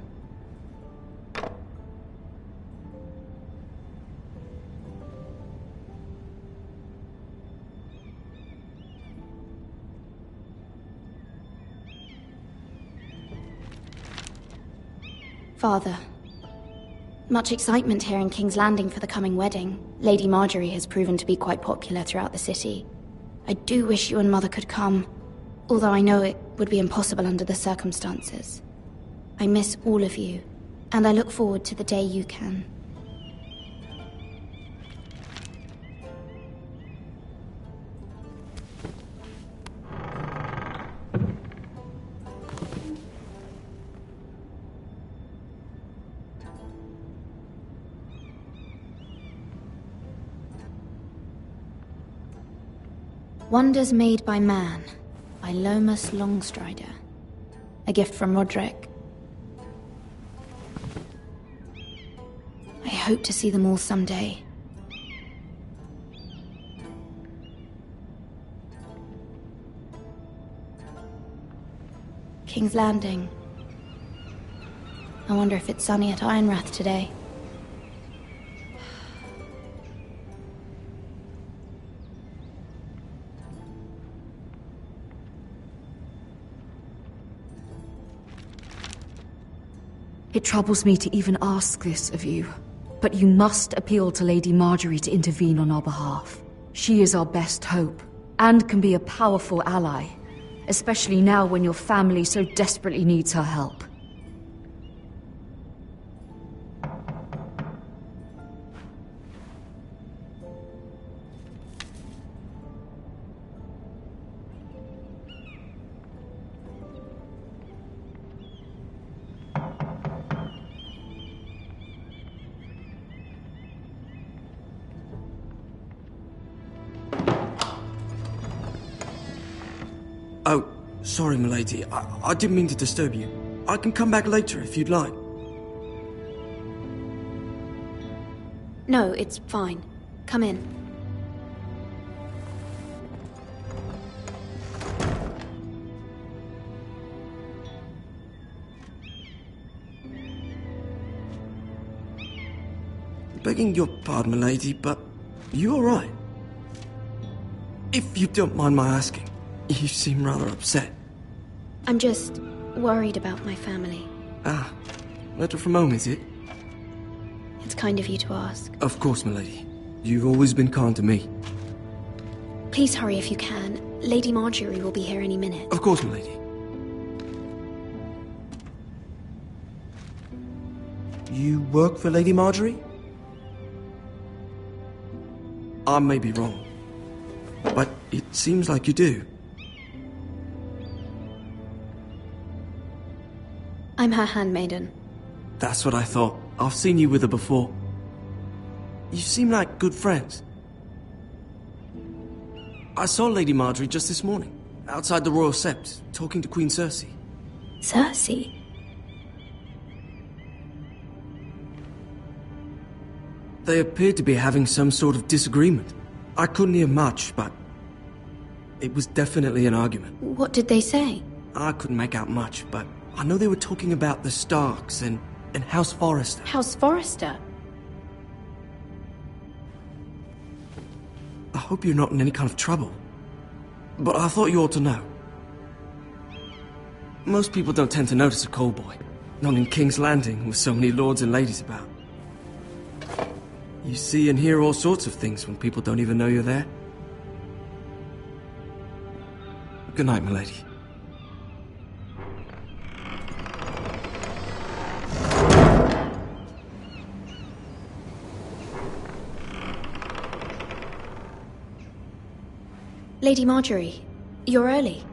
Father, much excitement here in King's Landing for the coming wedding. Lady Margaery has proven to be quite popular throughout the city. I do wish you and Mother could come, although I know it would be impossible under the circumstances. I miss all of you, and I look forward to the day you can. Wonders Made by Man, by Lomas Longstrider. A gift from Roderick. I hope to see them all someday. King's Landing. I wonder if it's sunny at Ironrath today. It troubles me to even ask this of you, but you must appeal to Lady Margaery to intervene on our behalf. She is our best hope, and can be a powerful ally, especially now when your family so desperately needs her help. Sorry, milady. I, I didn't mean to disturb you. I can come back later if you'd like. No, it's fine. Come in. Begging your pardon, milady, but you all right? If you don't mind my asking, you seem rather upset. I'm just worried about my family. Ah, letter from home, is it? It's kind of you to ask. Of course, milady. You've always been kind to me. Please hurry if you can. Lady Margaery will be here any minute. Of course, milady. You work for Lady Margaery? I may be wrong, but it seems like you do. I'm her handmaiden. That's what I thought. I've seen you with her before. You seem like good friends. I saw Lady Margaery just this morning, outside the Royal Sept, talking to Queen Cersei. Cersei? They appeared to be having some sort of disagreement. I couldn't hear much, but it was definitely an argument. What did they say? I couldn't make out much, but I know they were talking about the Starks and, and House Forrester. House Forrester? I hope you're not in any kind of trouble, but I thought you ought to know. Most people don't tend to notice a call boy, not in King's Landing with so many lords and ladies about. You see and hear all sorts of things when people don't even know you're there. Good night, milady. Lady Margaery, you're early.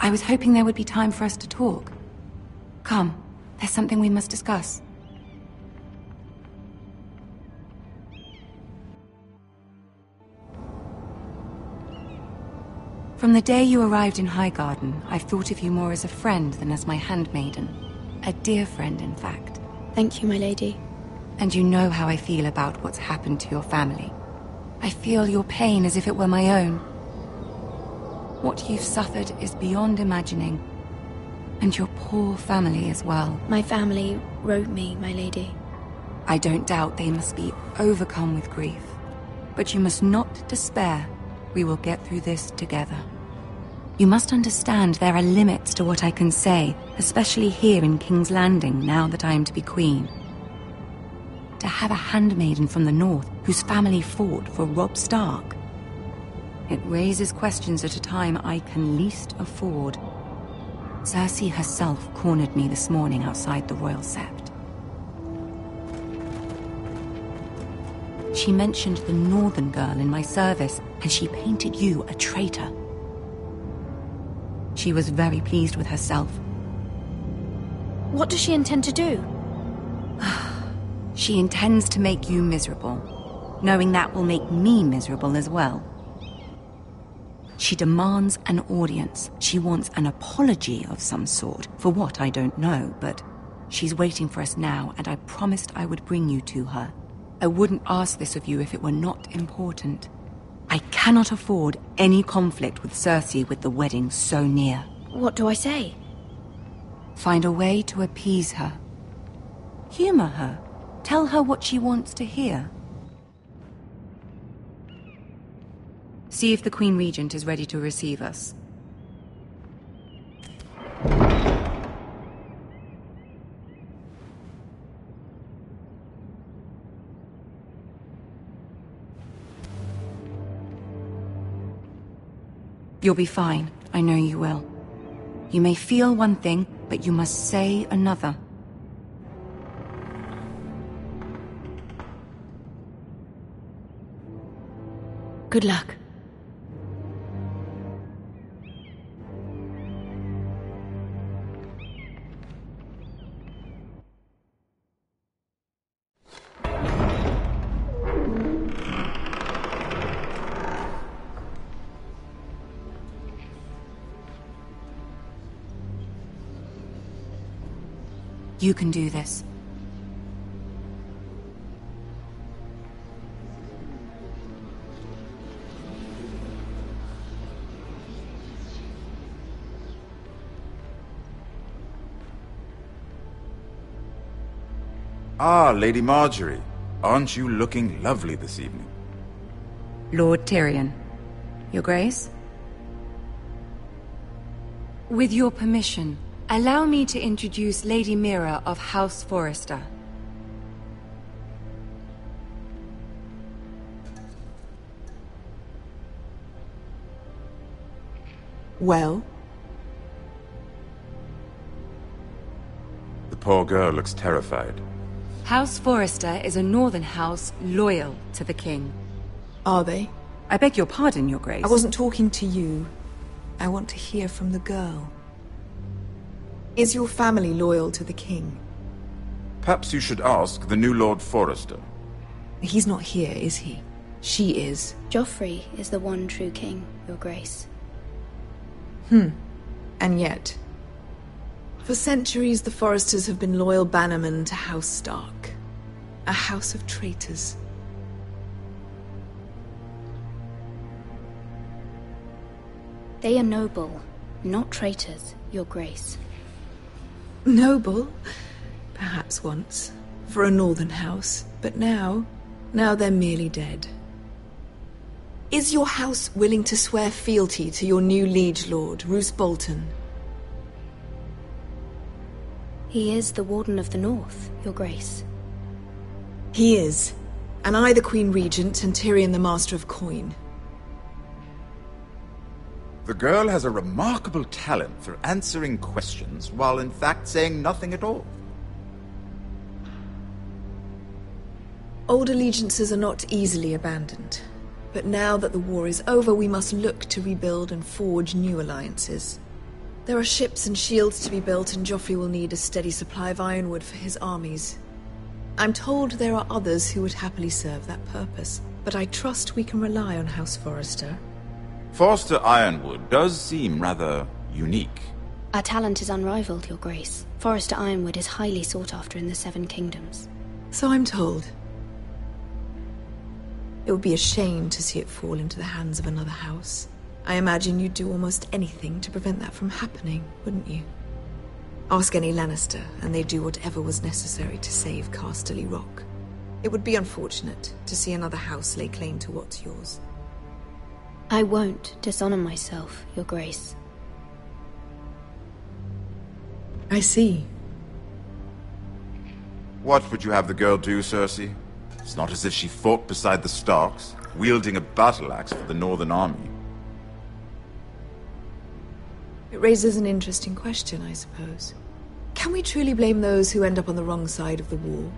I was hoping there would be time for us to talk. Come, there's something we must discuss. From the day you arrived in Highgarden, I've thought of you more as a friend than as my handmaiden. A dear friend, in fact. Thank you, my lady. And you know how I feel about what's happened to your family. I feel your pain as if it were my own. What you've suffered is beyond imagining. And your poor family as well. My family wrote me, my lady. I don't doubt they must be overcome with grief. But you must not despair. We will get through this together. You must understand there are limits to what I can say, especially here in King's Landing, now that I am to be queen. To have a handmaiden from the north whose family fought for Robb Stark. It raises questions at a time I can least afford. Cersei herself cornered me this morning outside the Royal Sept. She mentioned the northern girl in my service, and she painted you a traitor. She was very pleased with herself. What does she intend to do? She intends to make you miserable, knowing that will make me miserable as well. She demands an audience. She wants an apology of some sort. For what, I don't know, but she's waiting for us now, and I promised I would bring you to her. I wouldn't ask this of you if it were not important. I cannot afford any conflict with Cersei with the wedding so near. What do I say? Find a way to appease her. Humor her. Tell her what she wants to hear. See if the Queen Regent is ready to receive us. You'll be fine. I know you will. You may feel one thing, but you must say another. Good luck. You can do this. Ah, Lady Margaery. Aren't you looking lovely this evening? Lord Tyrion. Your Grace? With your permission, allow me to introduce Lady Mira of House Forrester. Well? The poor girl looks terrified. House Forrester is a northern house loyal to the king. Are they? I beg your pardon, Your Grace. I wasn't talking to you. I want to hear from the girl. Is your family loyal to the king? Perhaps you should ask the new Lord Forrester. He's not here, is he? She is. Joffrey is the one true king, Your Grace. Hmm. And yet... For centuries, the Forresters have been loyal bannermen to House Stark, a house of traitors. They are noble, not traitors, Your Grace. Noble? Perhaps once, for a northern house, but now, now they're merely dead. Is your house willing to swear fealty to your new liege lord, Roose Bolton? He is the Warden of the North, Your Grace. He is, and I the Queen Regent and Tyrion the Master of Coin. The girl has a remarkable talent for answering questions while in fact saying nothing at all. Old allegiances are not easily abandoned, but now that the war is over, we must look to rebuild and forge new alliances. There are ships and shields to be built, and Joffrey will need a steady supply of ironwood for his armies. I'm told there are others who would happily serve that purpose, but I trust we can rely on House Forrester. Forrester Ironwood does seem rather unique. Our talent is unrivaled, Your Grace. Forrester Ironwood is highly sought after in the Seven Kingdoms. So I'm told. It would be a shame to see it fall into the hands of another house. I imagine you'd do almost anything to prevent that from happening, wouldn't you? Ask any Lannister, and they'd do whatever was necessary to save Casterly Rock. It would be unfortunate to see another house lay claim to what's yours. I won't dishonor myself, Your Grace. I see. What would you have the girl do, Cersei? It's not as if she fought beside the Starks, wielding a battle axe for the Northern Army. It raises an interesting question, I suppose. Can we truly blame those who end up on the wrong side of the war?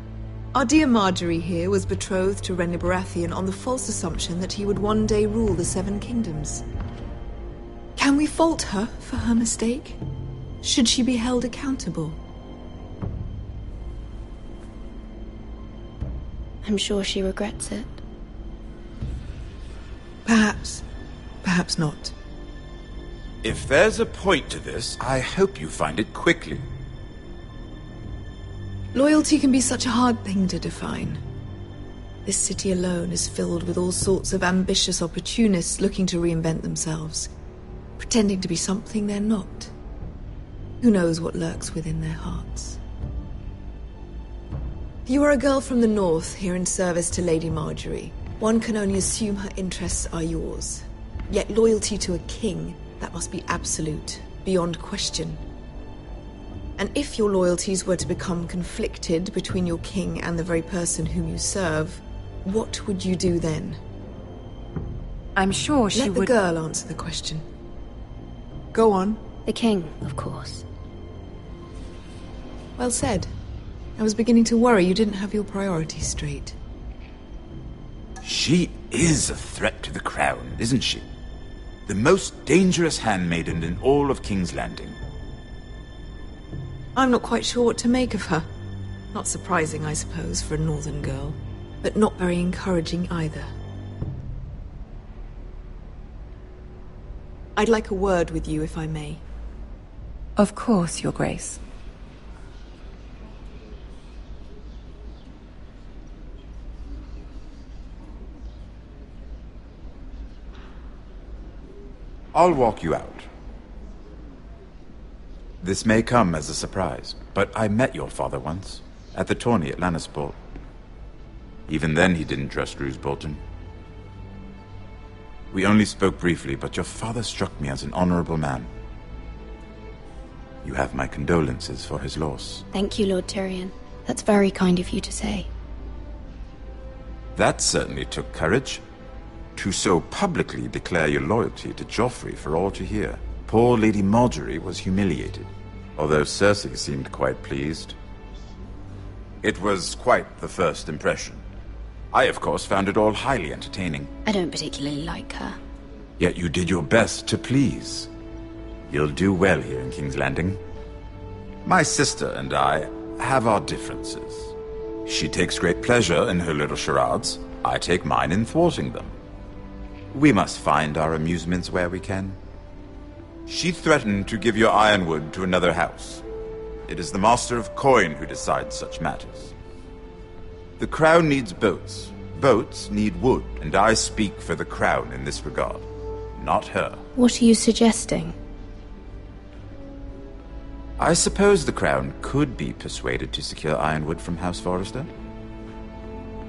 Our dear Margaery here was betrothed to Renly Baratheon on the false assumption that he would one day rule the Seven Kingdoms. Can we fault her for her mistake? Should she be held accountable? I'm sure she regrets it. Perhaps. Perhaps not. If there's a point to this, I hope you find it quickly. Loyalty can be such a hard thing to define. This city alone is filled with all sorts of ambitious opportunists looking to reinvent themselves, pretending to be something they're not. Who knows what lurks within their hearts? You are a girl from the north here in service to Lady Margaery. One can only assume her interests are yours. Yet loyalty to a king... that must be absolute, beyond question. And if your loyalties were to become conflicted between your king and the very person whom you serve, what would you do then? I'm sure she would... Let the girl answer the question. Go on. The king, of course. Well said. I was beginning to worry you didn't have your priorities straight. She is a threat to the crown, isn't she? The most dangerous handmaiden in all of King's Landing. I'm not quite sure what to make of her. Not surprising, I suppose, for a northern girl, but not very encouraging either. I'd like a word with you, if I may. Of course, Your Grace. I'll walk you out. This may come as a surprise, but I met your father once, at the tourney at Lannisport. Even then he didn't trust Roose Bolton. We only spoke briefly, but your father struck me as an honorable man. You have my condolences for his loss. Thank you, Lord Tyrion. That's very kind of you to say. That certainly took courage, to so publicly declare your loyalty to Joffrey for all to hear. Poor Lady Margaery was humiliated, although Cersei seemed quite pleased. It was quite the first impression. I, of course, found it all highly entertaining. I don't particularly like her. Yet you did your best to please. You'll do well here in King's Landing. My sister and I have our differences. She takes great pleasure in her little charades. I take mine in thwarting them. We must find our amusements where we can. She threatened to give your ironwood to another house. It is the Master of Coin who decides such matters. The Crown needs boats. Boats need wood, and I speak for the Crown in this regard, not her. What are you suggesting? I suppose the Crown could be persuaded to secure ironwood from House Forrester.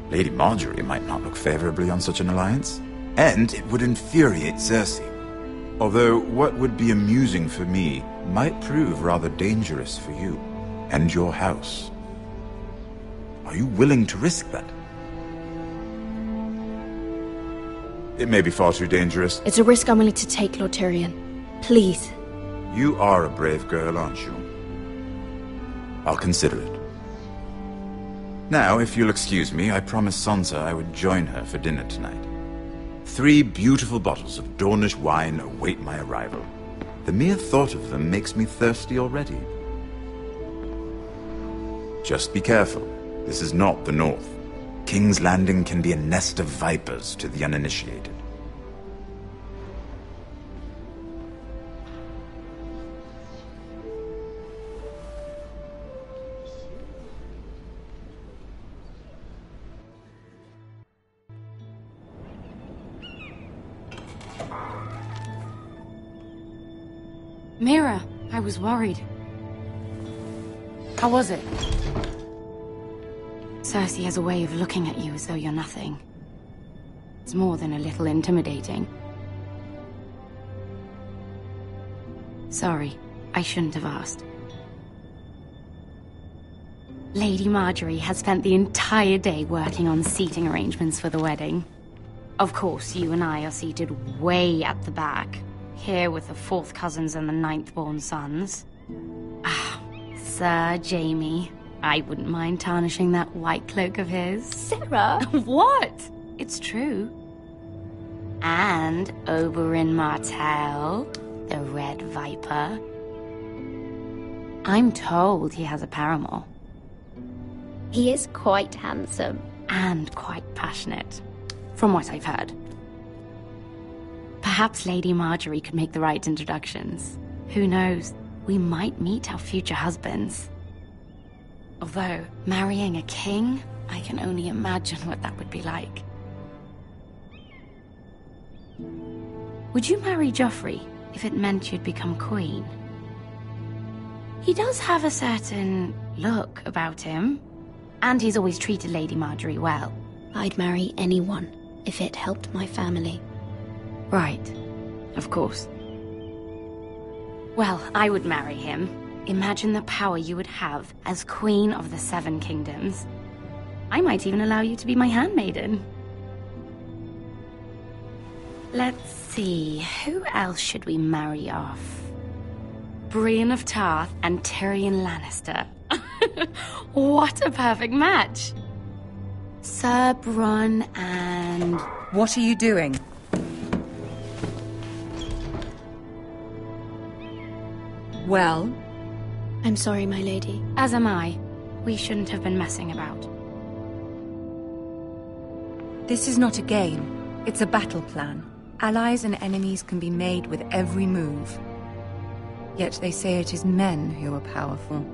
Lady Margaery might not look favorably on such an alliance, and it would infuriate Cersei. Although what would be amusing for me might prove rather dangerous for you and your house. Are you willing to risk that? It may be far too dangerous. It's a risk I'm willing to take, Lord Tyrion. Please. You are a brave girl, aren't you? I'll consider it. Now, if you'll excuse me, I promised Sansa I would join her for dinner tonight. Three beautiful bottles of Dornish wine await my arrival. The mere thought of them makes me thirsty already. Just be careful. This is not the North. King's Landing can be a nest of vipers to the uninitiated. Mira, I was worried. How was it? Cersei has a way of looking at you as though you're nothing. It's more than a little intimidating. Sorry, I shouldn't have asked. Lady Margaery has spent the entire day working on seating arrangements for the wedding. Of course, you and I are seated way at the back. Here with the fourth cousins and the ninth-born sons. Ah, Sir Jamie. I wouldn't mind tarnishing that white cloak of his. Sarah? What? It's true. And Oberyn Martell, the Red Viper. I'm told he has a paramour. He is quite handsome. And quite passionate, from what I've heard. Perhaps Lady Margaery could make the right introductions. Who knows? We might meet our future husbands. Although, marrying a king, I can only imagine what that would be like. Would you marry Joffrey if it meant you'd become queen? He does have a certain look about him, and he's always treated Lady Margaery well. I'd marry anyone if it helped my family. Right. Of course. Well, I would marry him. Imagine the power you would have as Queen of the Seven Kingdoms. I might even allow you to be my handmaiden. Let's see, who else should we marry off? Brienne of Tarth and Tyrion Lannister. What a perfect match! Sir Bronn and... What are you doing? Well? I'm sorry, my lady. As am I. We shouldn't have been messing about. This is not a game. It's a battle plan. Allies and enemies can be made with every move. Yet they say it is men who are powerful.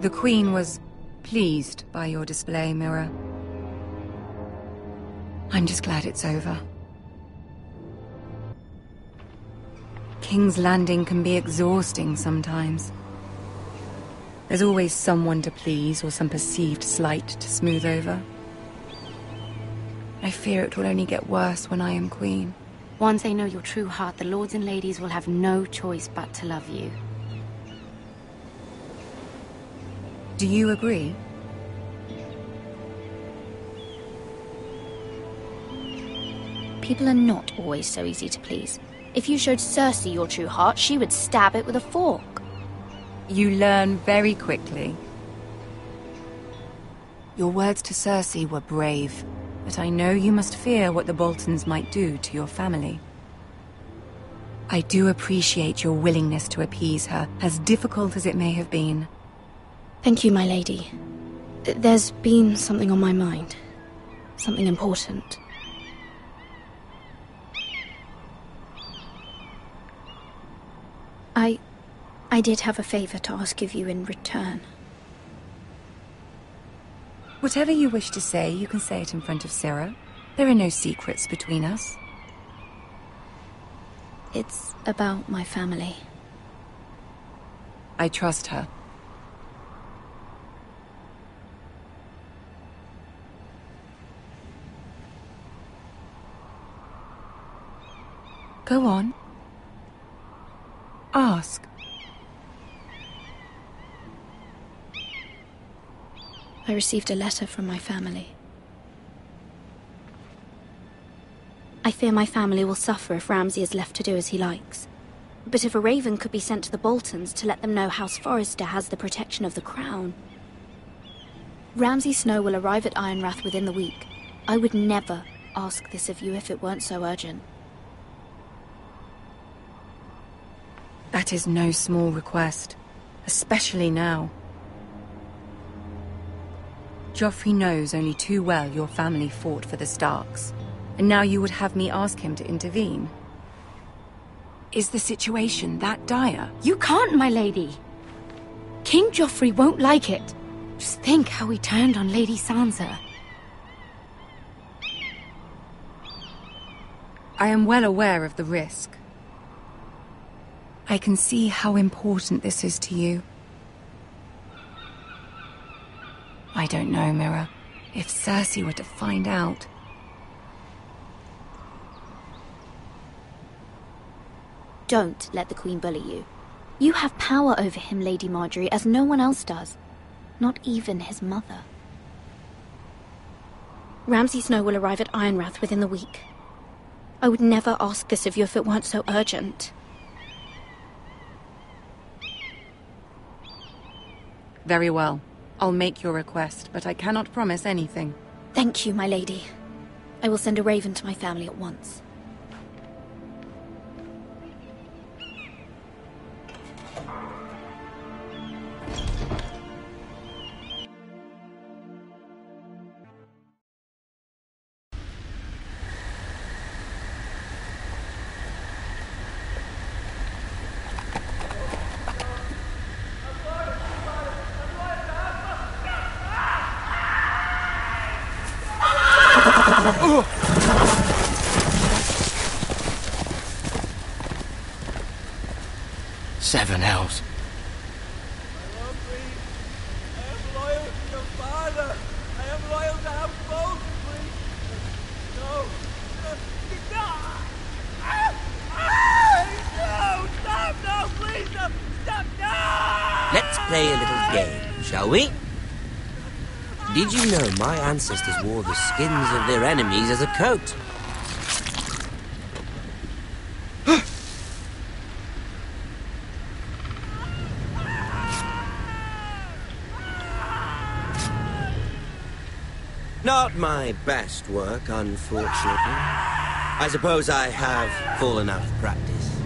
The Queen was pleased by your display, Mira. I'm just glad it's over. King's Landing can be exhausting sometimes. There's always someone to please or some perceived slight to smooth over. I fear it will only get worse when I am queen. Once they know your true heart, the lords and ladies will have no choice but to love you. Do you agree? People are not always so easy to please. If you showed Cersei your true heart, she would stab it with a fork. You learn very quickly. Your words to Cersei were brave, but I know you must fear what the Boltons might do to your family. I do appreciate your willingness to appease her, as difficult as it may have been. Thank you, my lady. There's been something on my mind. Something important. I... I did have a favor to ask of you in return. Whatever you wish to say, you can say it in front of Sarah. There are no secrets between us. It's about my family. I trust her. Go on. Ask. I received a letter from my family. I fear my family will suffer if Ramsay is left to do as he likes. But if a raven could be sent to the Boltons to let them know House Forrester has the protection of the Crown... Ramsay Snow will arrive at Ironrath within the week. I would never ask this of you if it weren't so urgent. That is no small request, especially now. Joffrey knows only too well your family fought for the Starks, and now you would have me ask him to intervene. Is the situation that dire? You can't, my lady! King Joffrey won't like it. Just think how he turned on Lady Sansa. I am well aware of the risk. I can see how important this is to you. I don't know, Mira. If Cersei were to find out... Don't let the Queen bully you. You have power over him, Lady Margaery, as no one else does. Not even his mother. Ramsay Snow will arrive at Ironrath within the week. I would never ask this of you if it weren't so urgent. Very well. I'll make your request, but I cannot promise anything. Thank you, my lady. I will send a raven to my family at once. Seven elves. I am loyal to your father. I am loyal to House Bolton, please. No. No. No. Stop. No, please. Stop. No. Let's play a little game, shall we? Did you know my ancestors wore the skins of their enemies as a coat? Not my best work, unfortunately. I suppose I have fallen out of practice.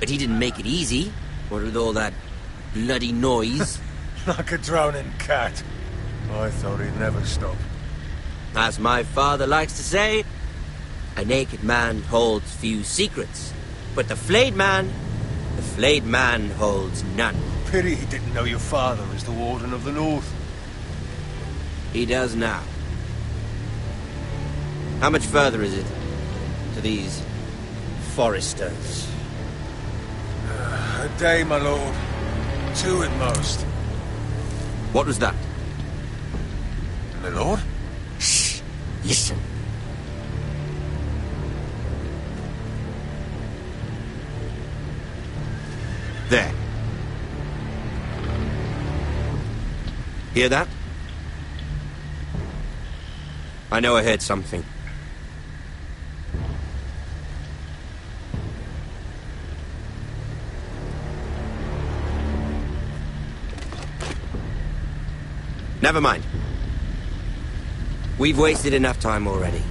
But he didn't make it easy, what with all that bloody noise. Like a drowning cat. I thought he'd never stop. As my father likes to say, a naked man holds few secrets, but the flayed man, the flayed man holds none. Pity he didn't know your father is the Warden of the North. He does now. How much further is it to these Forresters? Uh, a day, my lord. Two at most. What was that? My lord? Shh! Listen. There. Hear that? I know I heard something. Never mind. We've wasted enough time already.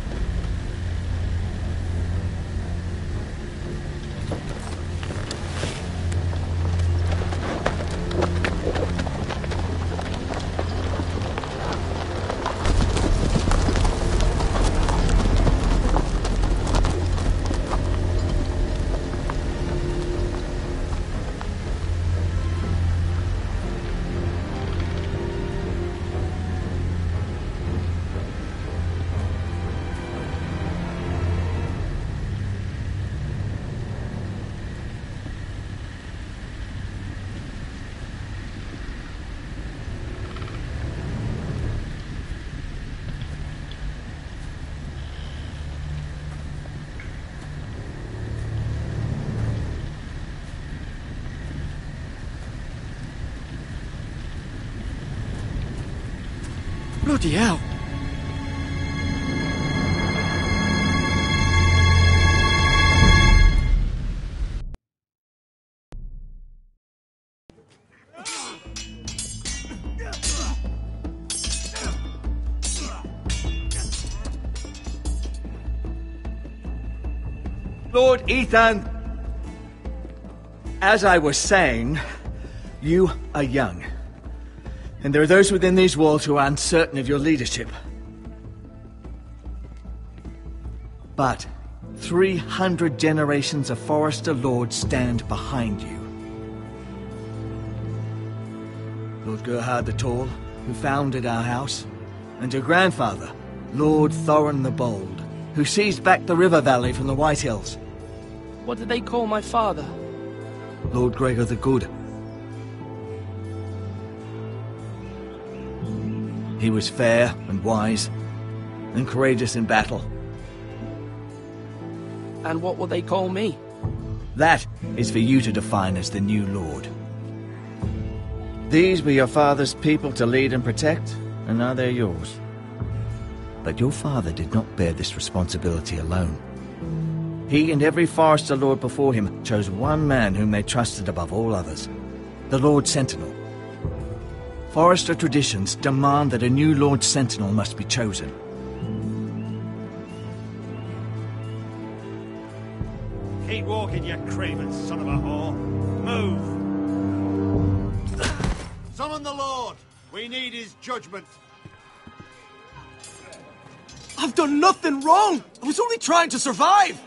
Bloody hell. Lord Ethan, as I was saying, you are young. And there are those within these walls who are uncertain of your leadership. But three hundred generations of Forrester lords stand behind you. Lord Gerhard the Tall, who founded our house, and your grandfather, Lord Thorin the Bold, who seized back the river valley from the White Hills. What did they call my father? Lord Gregor the Good. He was fair and wise, and courageous in battle. And what will they call me? That is for you to define as the new lord. These were your father's people to lead and protect, and now they're yours. But your father did not bear this responsibility alone. He and every Forrester lord before him chose one man whom they trusted above all others, the Lord Sentinel. Forrester traditions demand that a new Lord Sentinel must be chosen. Keep walking, you craven son of a whore. Move! Summon the Lord! We need his judgment. I've done nothing wrong! I was only trying to survive!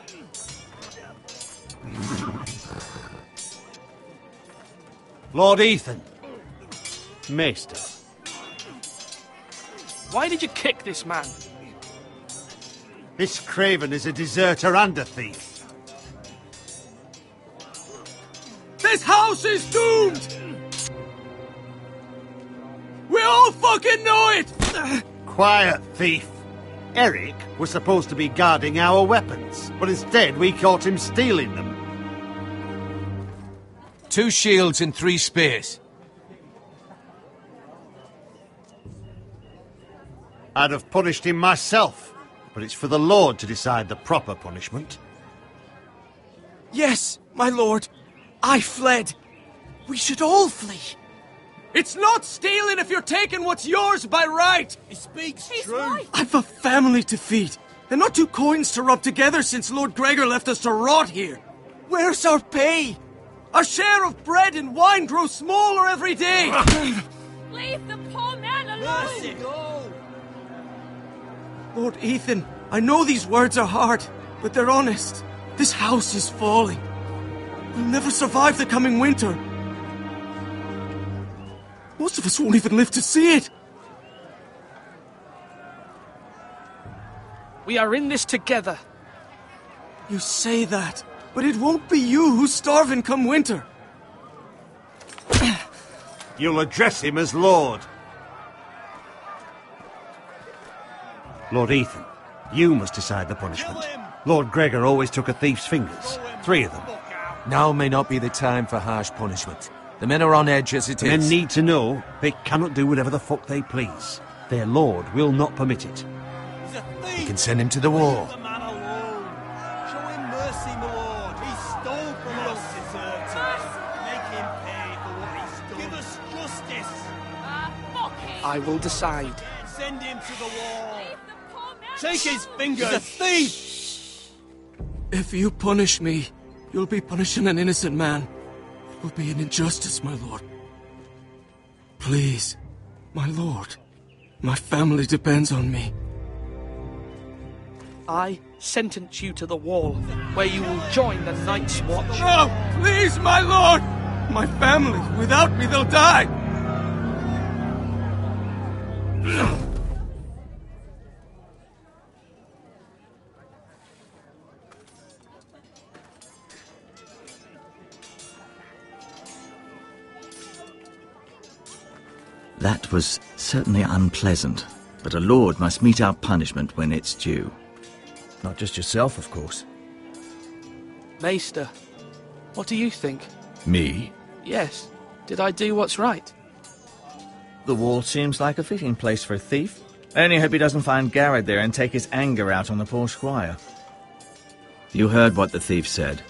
Lord Ethan. Maester. Why did you kick this man? This craven is a deserter and a thief. This house is doomed! We all fucking know it! Quiet, thief. Eric was supposed to be guarding our weapons, but instead we caught him stealing them. Two shields and three spears. I'd have punished him myself, but it's for the Lord to decide the proper punishment. Yes, my lord. I fled. We should all flee. It's not stealing if you're taking what's yours by right! He speaks true. I've a family to feed. They're not two coins to rub together since Lord Gregor left us to rot here. Where's our pay? Our share of bread and wine grows smaller every day! Leave the poor man alone! Mercy. Lord Ethan, I know these words are hard, but they're honest. This house is falling. We'll never survive the coming winter. Most of us won't even live to see it. We are in this together. You say that, But it won't be you who's starving come winter. You'll address him as Lord. Lord Ethan, you must decide the punishment. Lord Gregor always took a thief's fingers. Three of them. Now may not be the time for harsh punishment. The men are on edge as it is. The men need to know they cannot do whatever the fuck they please. Their lord will not permit it. We can send him to the war. Show him mercy, my lord. He stole from us. Make him pay for what he stole. Give us justice. I will decide. Send him to the war. Take his fingers. He's a thief. If you punish me, you'll be punishing an innocent man. It will be an injustice, my lord. Please, my lord. My family depends on me. I sentence you to the wall, where you will join the Night's Watch. No! Please, my lord! My family, without me, they'll die! That was certainly unpleasant, but a lord must meet our punishment when it's due. Not just yourself, of course. Maester, what do you think? Me? Yes. Did I do what's right? The wall seems like a fitting place for a thief. I only hope he doesn't find Gared there and take his anger out on the poor squire. You heard what the thief said.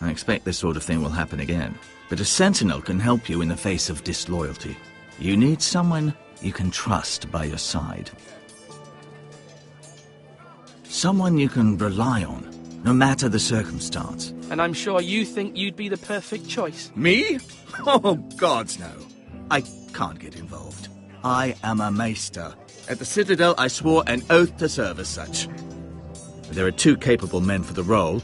I expect this sort of thing will happen again. But a sentinel can help you in the face of disloyalty. You need someone you can trust by your side. Someone you can rely on, no matter the circumstance. And I'm sure you think you'd be the perfect choice. Me? Oh, gods no. I can't get involved. I am a maester. At the Citadel, I swore an oath to serve as such. There are two capable men for the role.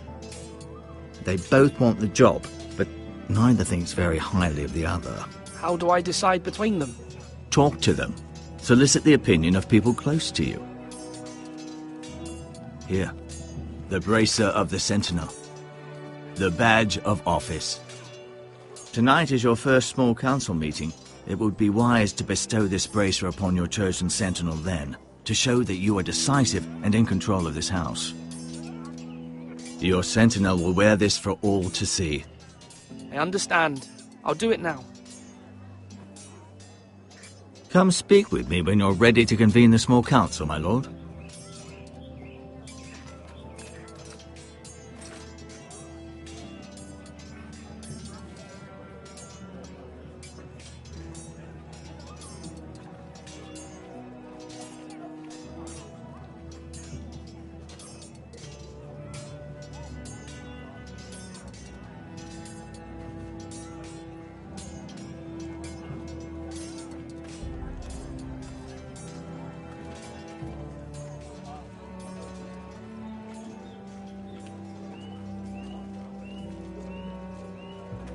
They both want the job, but neither thinks very highly of the other. How do I decide between them? Talk to them. Solicit the opinion of people close to you. Here, the bracer of the sentinel, the badge of office. Tonight is your first small council meeting. It would be wise to bestow this bracer upon your chosen sentinel then, to show that you are decisive and in control of this house. Your sentinel will wear this for all to see. I understand. I'll do it now. Come speak with me when you're ready to convene the small council, my lord.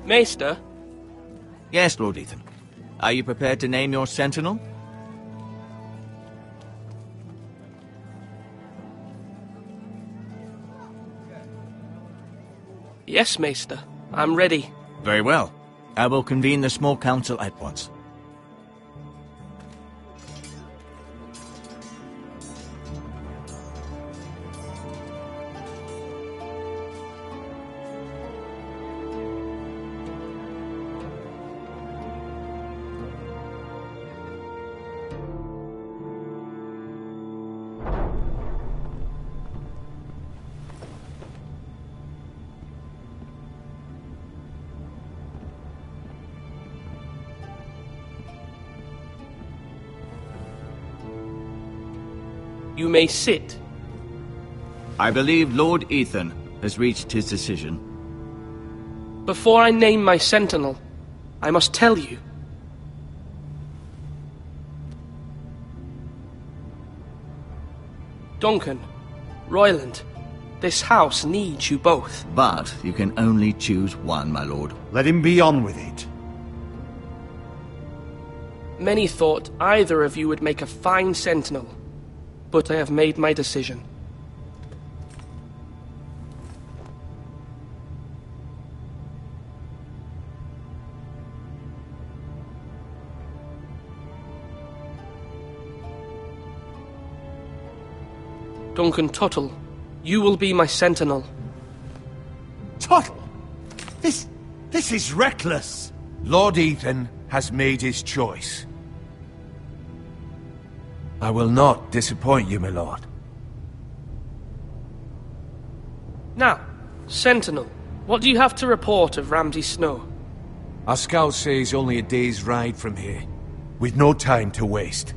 Maester? Yes, Lord Ethan. Are you prepared to name your sentinel? Yes, Maester. I'm ready. Very well. I will convene the small council at once. You may sit. I believe Lord Ethan has reached his decision. Before I name my sentinel, I must tell you. Duncan, Roiland, this house needs you both. But you can only choose one, my lord. Let him be on with it. Many thought either of you would make a fine sentinel. But I have made my decision. Duncan Tuttle, you will be my sentinel. Tuttle? This... this is reckless. Lord Ethan has made his choice. I will not disappoint you, my lord. Now, sentinel, what do you have to report of Ramsay Snow? Our scout says only a day's ride from here. We've no time to waste.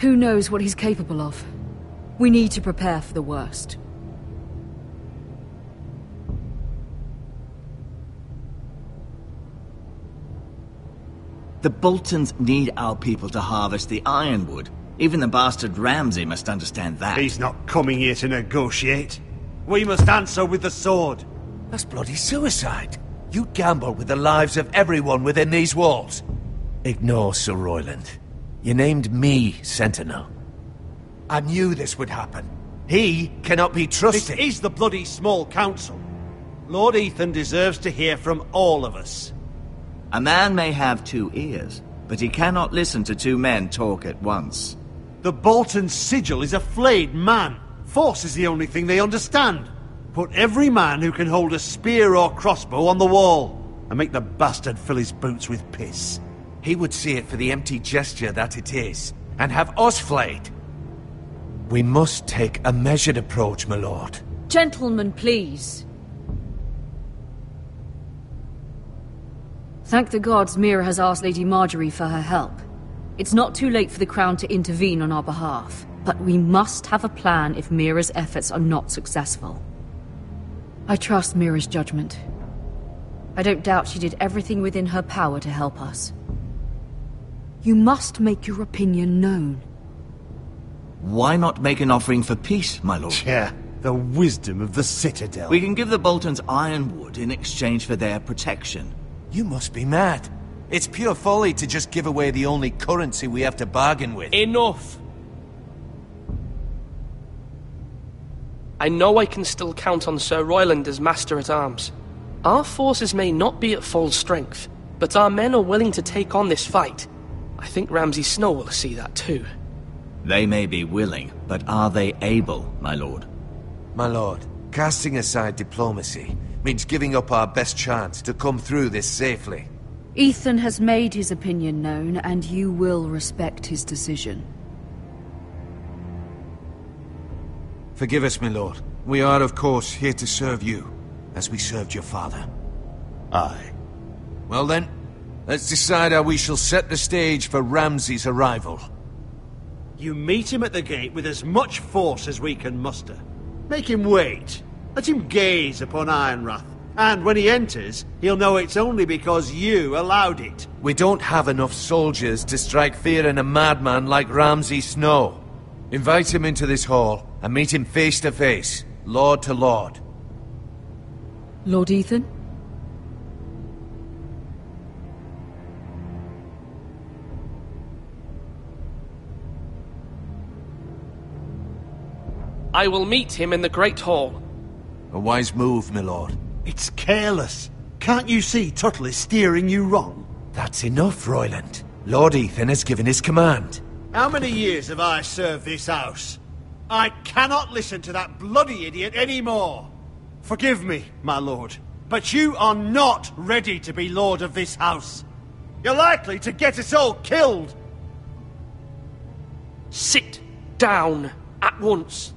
Who knows what he's capable of? We need to prepare for the worst. The Boltons need our people to harvest the ironwood. Even the bastard Ramsay must understand that. He's not coming here to negotiate. We must answer with the sword. That's bloody suicide. You gamble with the lives of everyone within these walls. Ignore Sir Royland. You named me sentinel. I knew this would happen. He cannot be trusted. This is the bloody small council. Lord Ethan deserves to hear from all of us. A man may have two ears, but he cannot listen to two men talk at once. The Bolton sigil is a flayed man. Force is the only thing they understand. Put every man who can hold a spear or crossbow on the wall, and make the bastard fill his boots with piss. He would see it for the empty gesture that it is, and have us flayed. We must take a measured approach, my lord. Gentlemen, please. Thank the gods Mira has asked Lady Margaery for her help. It's not too late for the Crown to intervene on our behalf, but we must have a plan if Mira's efforts are not successful. I trust Mira's judgment. I don't doubt she did everything within her power to help us. You must make your opinion known. Why not make an offering for peace, my lord? Yeah, the wisdom of the Citadel. We can give the Boltons ironwood in exchange for their protection. You must be mad. It's pure folly to just give away the only currency we have to bargain with. Enough! I know I can still count on Sir Royland as Master-at-Arms. Our forces may not be at full strength, but our men are willing to take on this fight. I think Ramsay Snow will see that too. They may be willing, but are they able, my lord? My lord, casting aside diplomacy means giving up our best chance to come through this safely. Ethan has made his opinion known, and you will respect his decision. Forgive us, my lord. We are, of course, here to serve you, as we served your father. Aye. Well then, let's decide how we shall set the stage for Ramsay's arrival. You meet him at the gate with as much force as we can muster. Make him wait. Let him gaze upon Ironrath, and when he enters, he'll know it's only because you allowed it. We don't have enough soldiers to strike fear in a madman like Ramsay Snow. Invite him into this hall, and meet him face to face, lord to lord. Lord Ethan? I will meet him in the Great Hall. A wise move, my lord. It's careless. Can't you see Tuttle is steering you wrong? That's enough, Roiland. Lord Ethan has given his command. How many years have I served this house? I cannot listen to that bloody idiot anymore. Forgive me, my lord, but you are not ready to be lord of this house. You're likely to get us all killed. Sit down at once.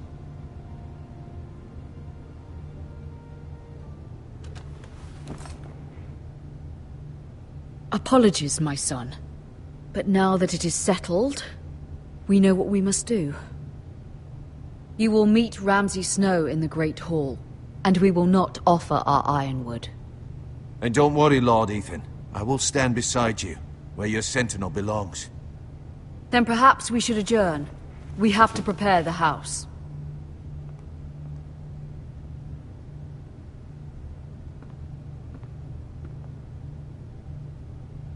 Apologies, my son. But now that it is settled, we know what we must do. You will meet Ramsay Snow in the Great Hall, and we will not offer our ironwood. And don't worry, Lord Ethan. I will stand beside you, where your sentinel belongs. Then perhaps we should adjourn. We have to prepare the house.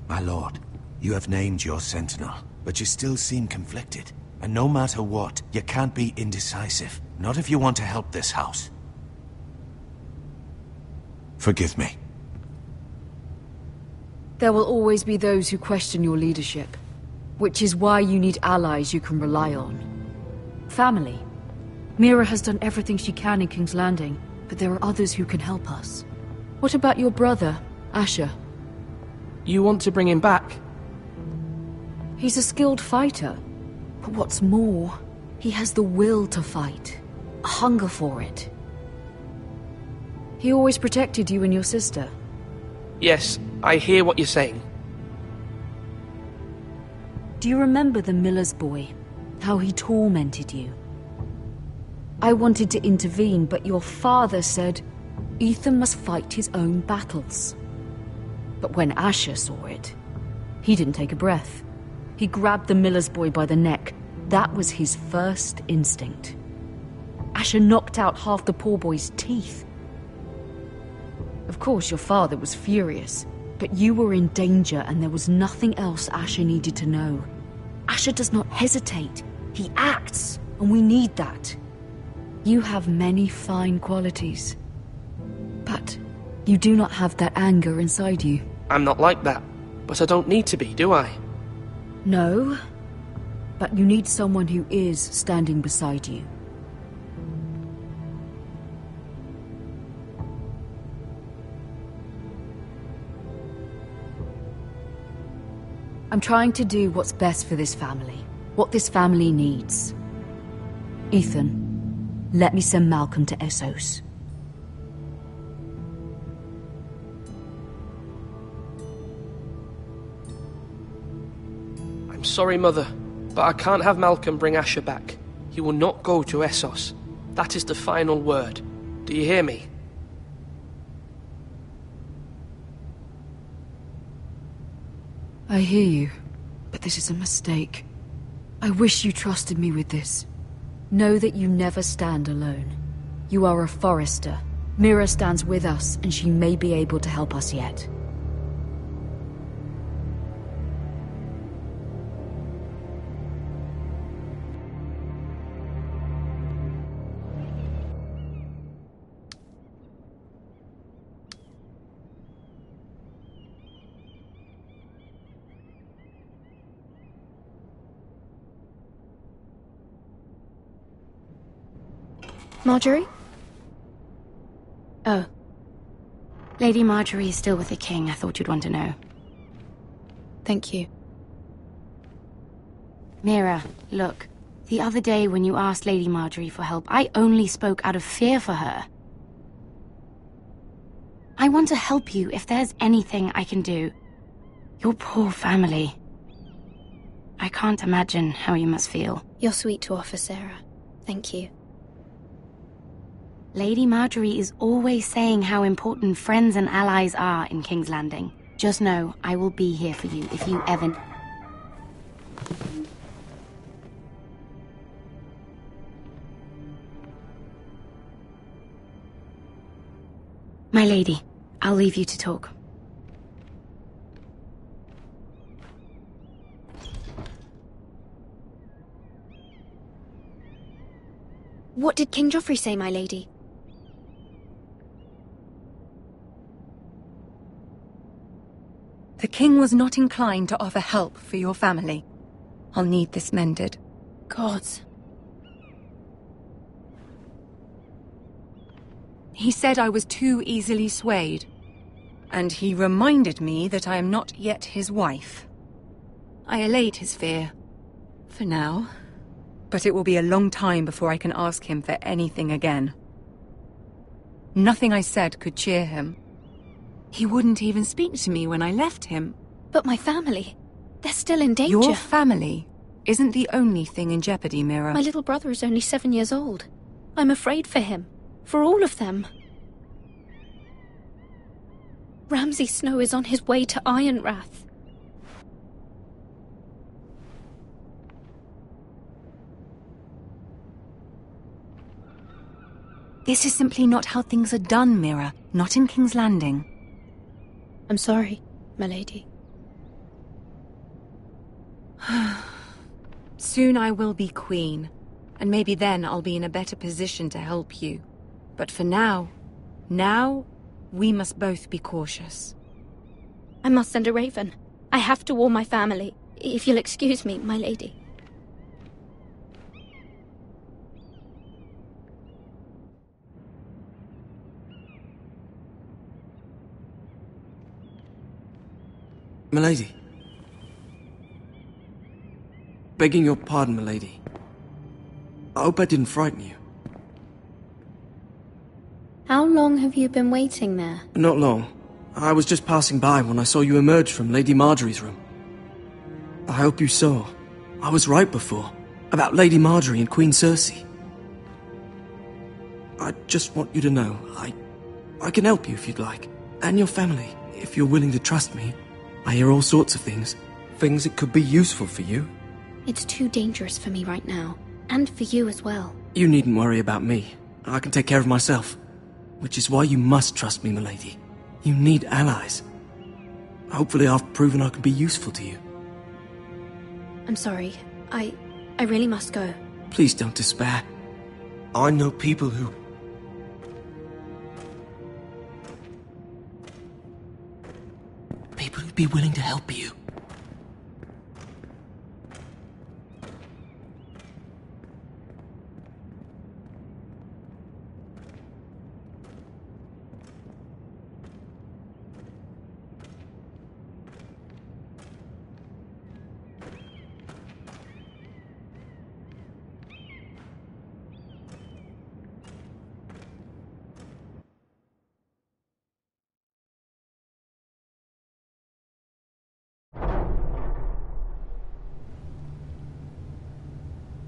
My lord, you have named your sentinel, but you still seem conflicted. And no matter what, you can't be indecisive. Not if you want to help this house. Forgive me. There will always be those who question your leadership, which is why you need allies you can rely on. Family. Mira has done everything she can in King's Landing, but there are others who can help us. What about your brother, Asher? You want to bring him back? He's a skilled fighter, but what's more, he has the will to fight, a hunger for it. He always protected you and your sister. Yes, I hear what you're saying. Do you remember the miller's boy? How he tormented you? I wanted to intervene, but your father said Ethan must fight his own battles. But when Asher saw it, he didn't take a breath. He grabbed the miller's boy by the neck. That was his first instinct. Asher knocked out half the poor boy's teeth. Of course, your father was furious, but you were in danger and there was nothing else Asher needed to know. Asher does not hesitate. He acts, and we need that. You have many fine qualities, but you do not have that anger inside you. I'm not like that, but I don't need to be, do I? No, but you need someone who is standing beside you. I'm trying to do what's best for this family, what this family needs. Ethan. Let me send Malcolm to Essos. I'm sorry, Mother, but I can't have Malcolm bring Asher back. He will not go to Essos. That is the final word. Do you hear me? I hear you, but this is a mistake. I wish you trusted me with this. Know that you never stand alone. You are a Forrester. Mira stands with us, and she may be able to help us yet. Margaery? Oh. Lady Margaery is still with the king. I thought you'd want to know. Thank you. Mira, look. The other day when you asked Lady Margaery for help, I only spoke out of fear for her. I want to help you if there's anything I can do. Your poor family. I can't imagine how you must feel. You're sweet to offer, Sarah. Thank you. Lady Margaery is always saying how important friends and allies are in King's Landing. Just know, I will be here for you if you ever... My lady, I'll leave you to talk. What did King Joffrey say, my lady? The king was not inclined to offer help for your family. I'll need this mended. Gods. He said I was too easily swayed. And he reminded me that I am not yet his wife. I allayed his fear. For now. But it will be a long time before I can ask him for anything again. Nothing I said could cheer him. He wouldn't even speak to me when I left him. But my family, they're still in danger. Your family isn't the only thing in jeopardy, Mira. My little brother is only seven years old. I'm afraid for him, for all of them. Ramsay Snow is on his way to Ironrath. This is simply not how things are done, Mira. Not in King's Landing. I'm sorry, my lady. Soon I will be queen, and maybe then I'll be in a better position to help you. But for now, now, we must both be cautious. I must send a raven. I have to warn my family. If you'll excuse me, my lady. Milady. Begging your pardon, Milady. I hope I didn't frighten you. How long have you been waiting there? Not long. I was just passing by when I saw you emerge from Lady Margaery's room. I hope you saw. I was right before, about Lady Margaery and Queen Cersei. I just want you to know, I... I can help you if you'd like. And your family, if you're willing to trust me. I hear all sorts of things. Things that could be useful for you. It's too dangerous for me right now. And for you as well. You needn't worry about me. I can take care of myself. Which is why you must trust me, Milady. You need allies. Hopefully I've proven I can be useful to you. I'm sorry. I... I really must go. Please don't despair. I know people who... People who'd be willing to help you.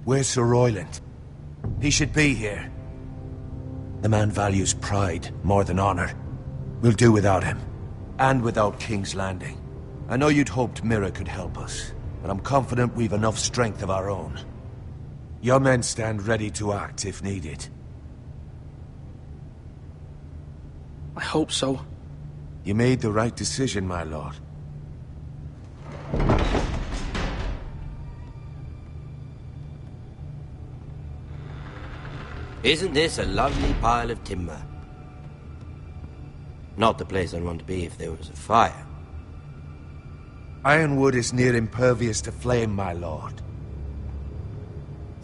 Where's Sir Royland? He should be here. The man values pride more than honor. We'll do without him. And without King's Landing. I know you'd hoped Mira could help us, but I'm confident we've enough strength of our own. Your men stand ready to act if needed. I hope so. You made the right decision, my lord. Isn't this a lovely pile of timber? Not the place I'd want to be if there was a fire. Ironwood is near impervious to flame, my lord.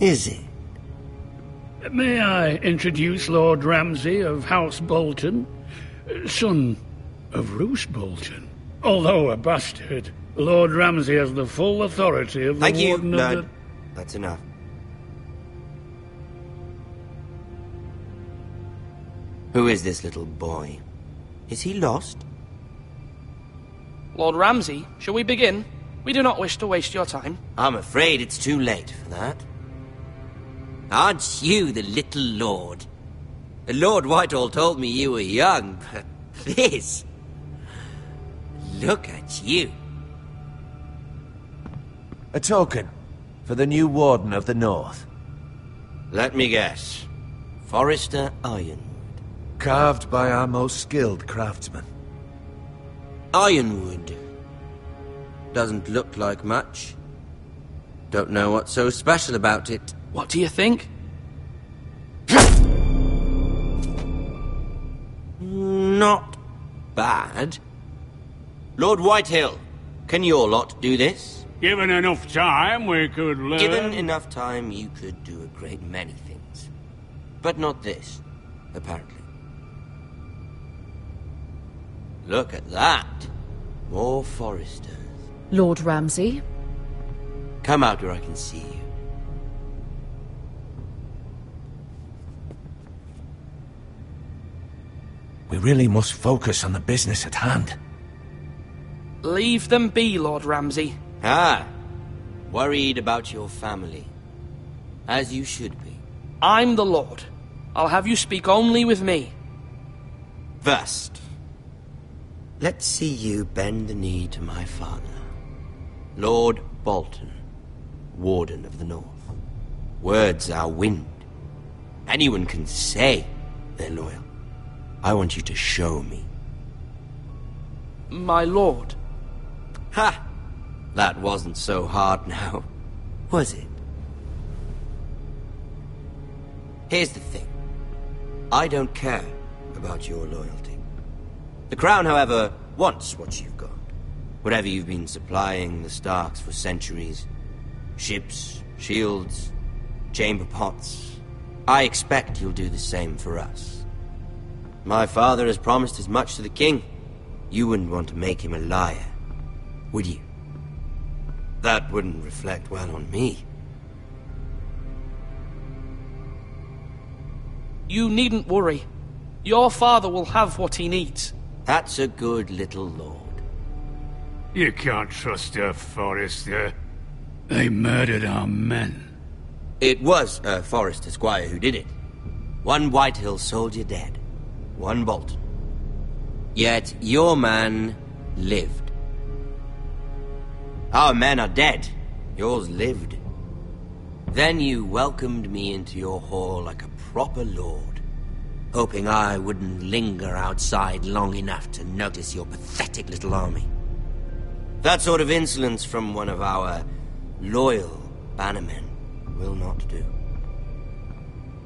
Is it? May I introduce Lord Ramsay of House Bolton, son of Roose Bolton. Although a bastard, Lord Ramsay has the full authority of the Thank Warden you, of Lord. The... That's enough. Who is this little boy? Is he lost? Lord Ramsay, shall we begin? We do not wish to waste your time. I'm afraid it's too late for that. Aren't you the little lord? Lord Whitehill told me you were young, but this... Look at you. A token for the new Warden of the North. Let me guess. Forrester Iron. Carved by our most skilled craftsman. Ironwood. Doesn't look like much. Don't know what's so special about it. What do you think? Not bad. Lord Whitehill, can your lot do this? Given enough time, we could learn... Given enough time, you could do a great many things. But not this, apparently. Look at that. More Forresters. Lord Ramsay. Come out where I can see you. We really must focus on the business at hand. Leave them be, Lord Ramsay. Ah. Worried about your family. As you should be. I'm the Lord. I'll have you speak only with me. First. Let's see you bend the knee to my father, Lord Bolton, Warden of the North. Words are wind. Anyone can say they're loyal. I want you to show me. My lord. Ha! That wasn't so hard now, was it? Here's the thing. I don't care about your loyalty. The Crown, however, wants what you've got. Whatever you've been supplying the Starks for centuries. Ships, shields, chamber pots. I expect you'll do the same for us. My father has promised as much to the King. You wouldn't want to make him a liar, would you? That wouldn't reflect well on me. You needn't worry. Your father will have what he needs. That's a good little lord. You can't trust her, Forrester. They murdered our men. It was a Forrester squire who did it. One White Hill soldier dead. One Bolton. Yet your man lived. Our men are dead. Yours lived. Then you welcomed me into your hall like a proper lord, hoping I wouldn't linger outside long enough to notice your pathetic little army. That sort of insolence from one of our loyal bannermen will not do.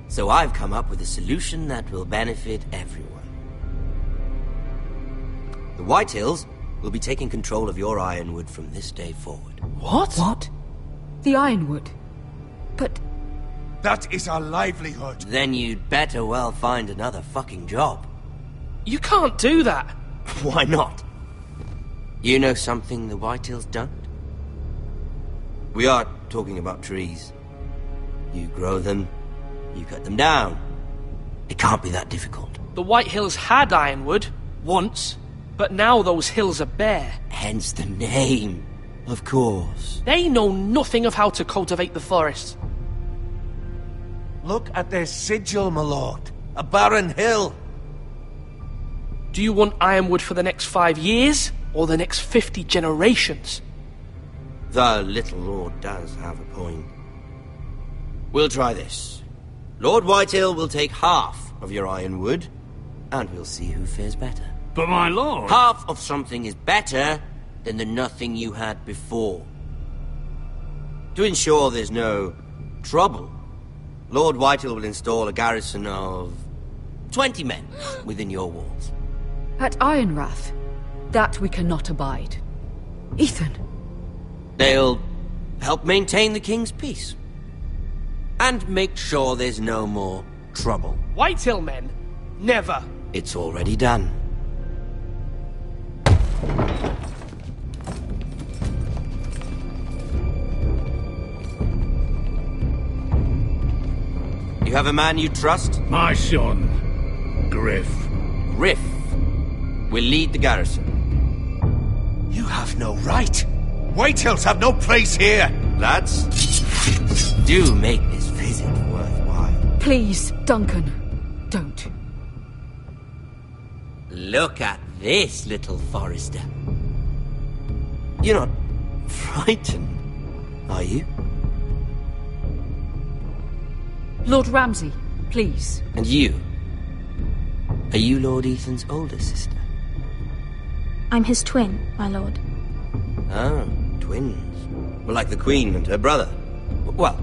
So I've come up with a solution that will benefit everyone. The White Hills will be taking control of your Ironwood from this day forward. What? What? The Ironwood? But... that is our livelihood. Then you'd better well find another fucking job. You can't do that. Why not? You know something the White Hills don't? We are talking about trees. You grow them, you cut them down. It can't be that difficult. The White Hills had Ironwood, once, but now those hills are bare. Hence the name, of course. They know nothing of how to cultivate the forest. Look at their sigil, my lord. A barren hill. Do you want Ironwood for the next five years, or the next fifty generations? The little lord does have a point. We'll try this. Lord Whitehill will take half of your Ironwood, and we'll see who fares better. But my lord... half of something is better than the nothing you had before. To ensure there's no trouble, Lord Whitehill will install a garrison of twenty men within your walls. At Ironrath, that we cannot abide. Ethan. They'll help maintain the king's peace. And make sure there's no more trouble. White Hill men? Never. It's already done. You have a man you trust? My son, Griff. Griff will lead the garrison. You have no right. White Hills have no place here. Lads, do make this visit worthwhile. Please, Duncan, don't. Look at this, little Forrester. You're not frightened, are you? Lord Ramsay, please. And you? Are you Lord Ethan's older sister? I'm his twin, my lord. Ah, twins. Well, like the Queen and her brother. Well,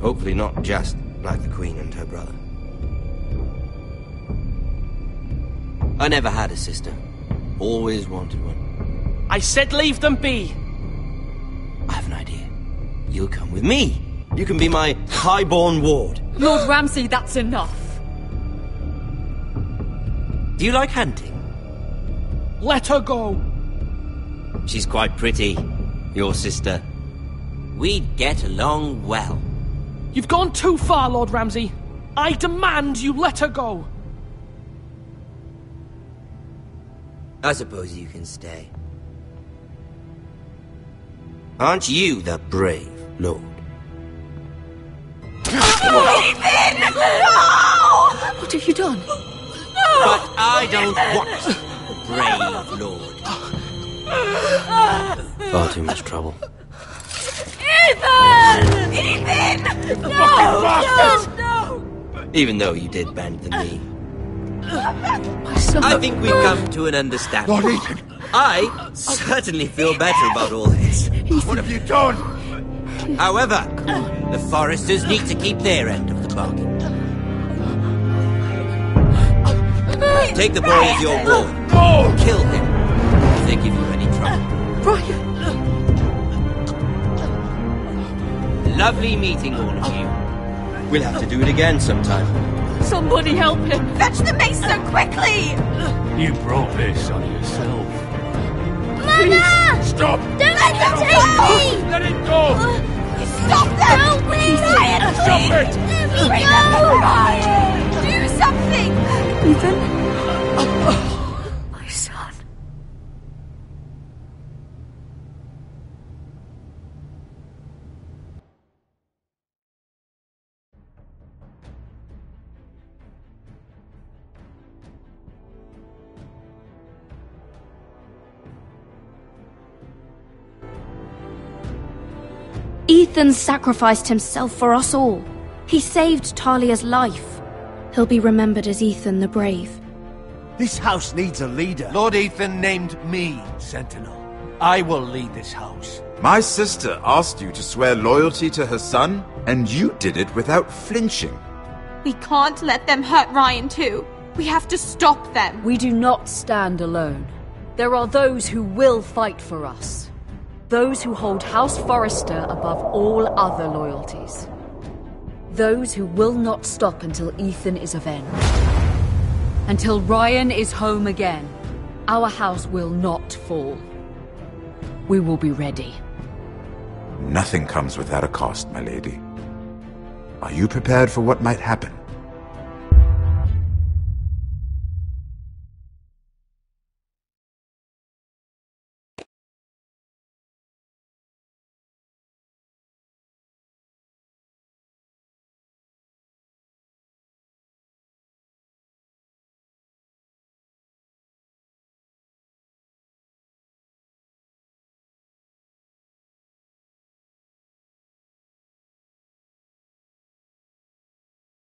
hopefully not just like the Queen and her brother. I never had a sister. Always wanted one. I said leave them be! I have an idea. You'll come with me. You can be my highborn ward. Lord Ramsay, that's enough. Do you like hunting? Let her go. She's quite pretty, your sister. We'd get along well. You've gone too far, Lord Ramsay. I demand you let her go. I suppose you can stay. Aren't you the brave lord? Ethan! No! What have you done? No! But I don't want the brave lord. Far too much trouble. Ethan! Ethan! No! No! No! Even though you did bend the knee. I think we've come to an understanding. Lord Ethan! I certainly feel better about all this. What have you done? However, the Forresters need to keep their end of the bargain. Take the boy as your ward. No! Kill him if they give you any trouble. Ryan! Lovely meeting all of you. We'll have to do it again sometime. Somebody help him! Fetch the mace so quickly! You brought this on yourself. No! Please, stop! Don't let him take me! Let it go! Stop them! No, please! Ryan, stop it! Let me Bring go! Ryan. Do something! Ethan? My son. Ethan sacrificed himself for us all. He saved Talia's life. He'll be remembered as Ethan the Brave. This house needs a leader. Lord Ethan named me Sentinel. I will lead this house. My sister asked you to swear loyalty to her son, and you did it without flinching. We can't let them hurt Ryan too. We have to stop them. We do not stand alone. There are those who will fight for us. Those who hold House Forrester above all other loyalties. Those who will not stop until Ethan is avenged. Until Ryan is home again, our house will not fall. We will be ready. Nothing comes without a cost, my lady. Are you prepared for what might happen?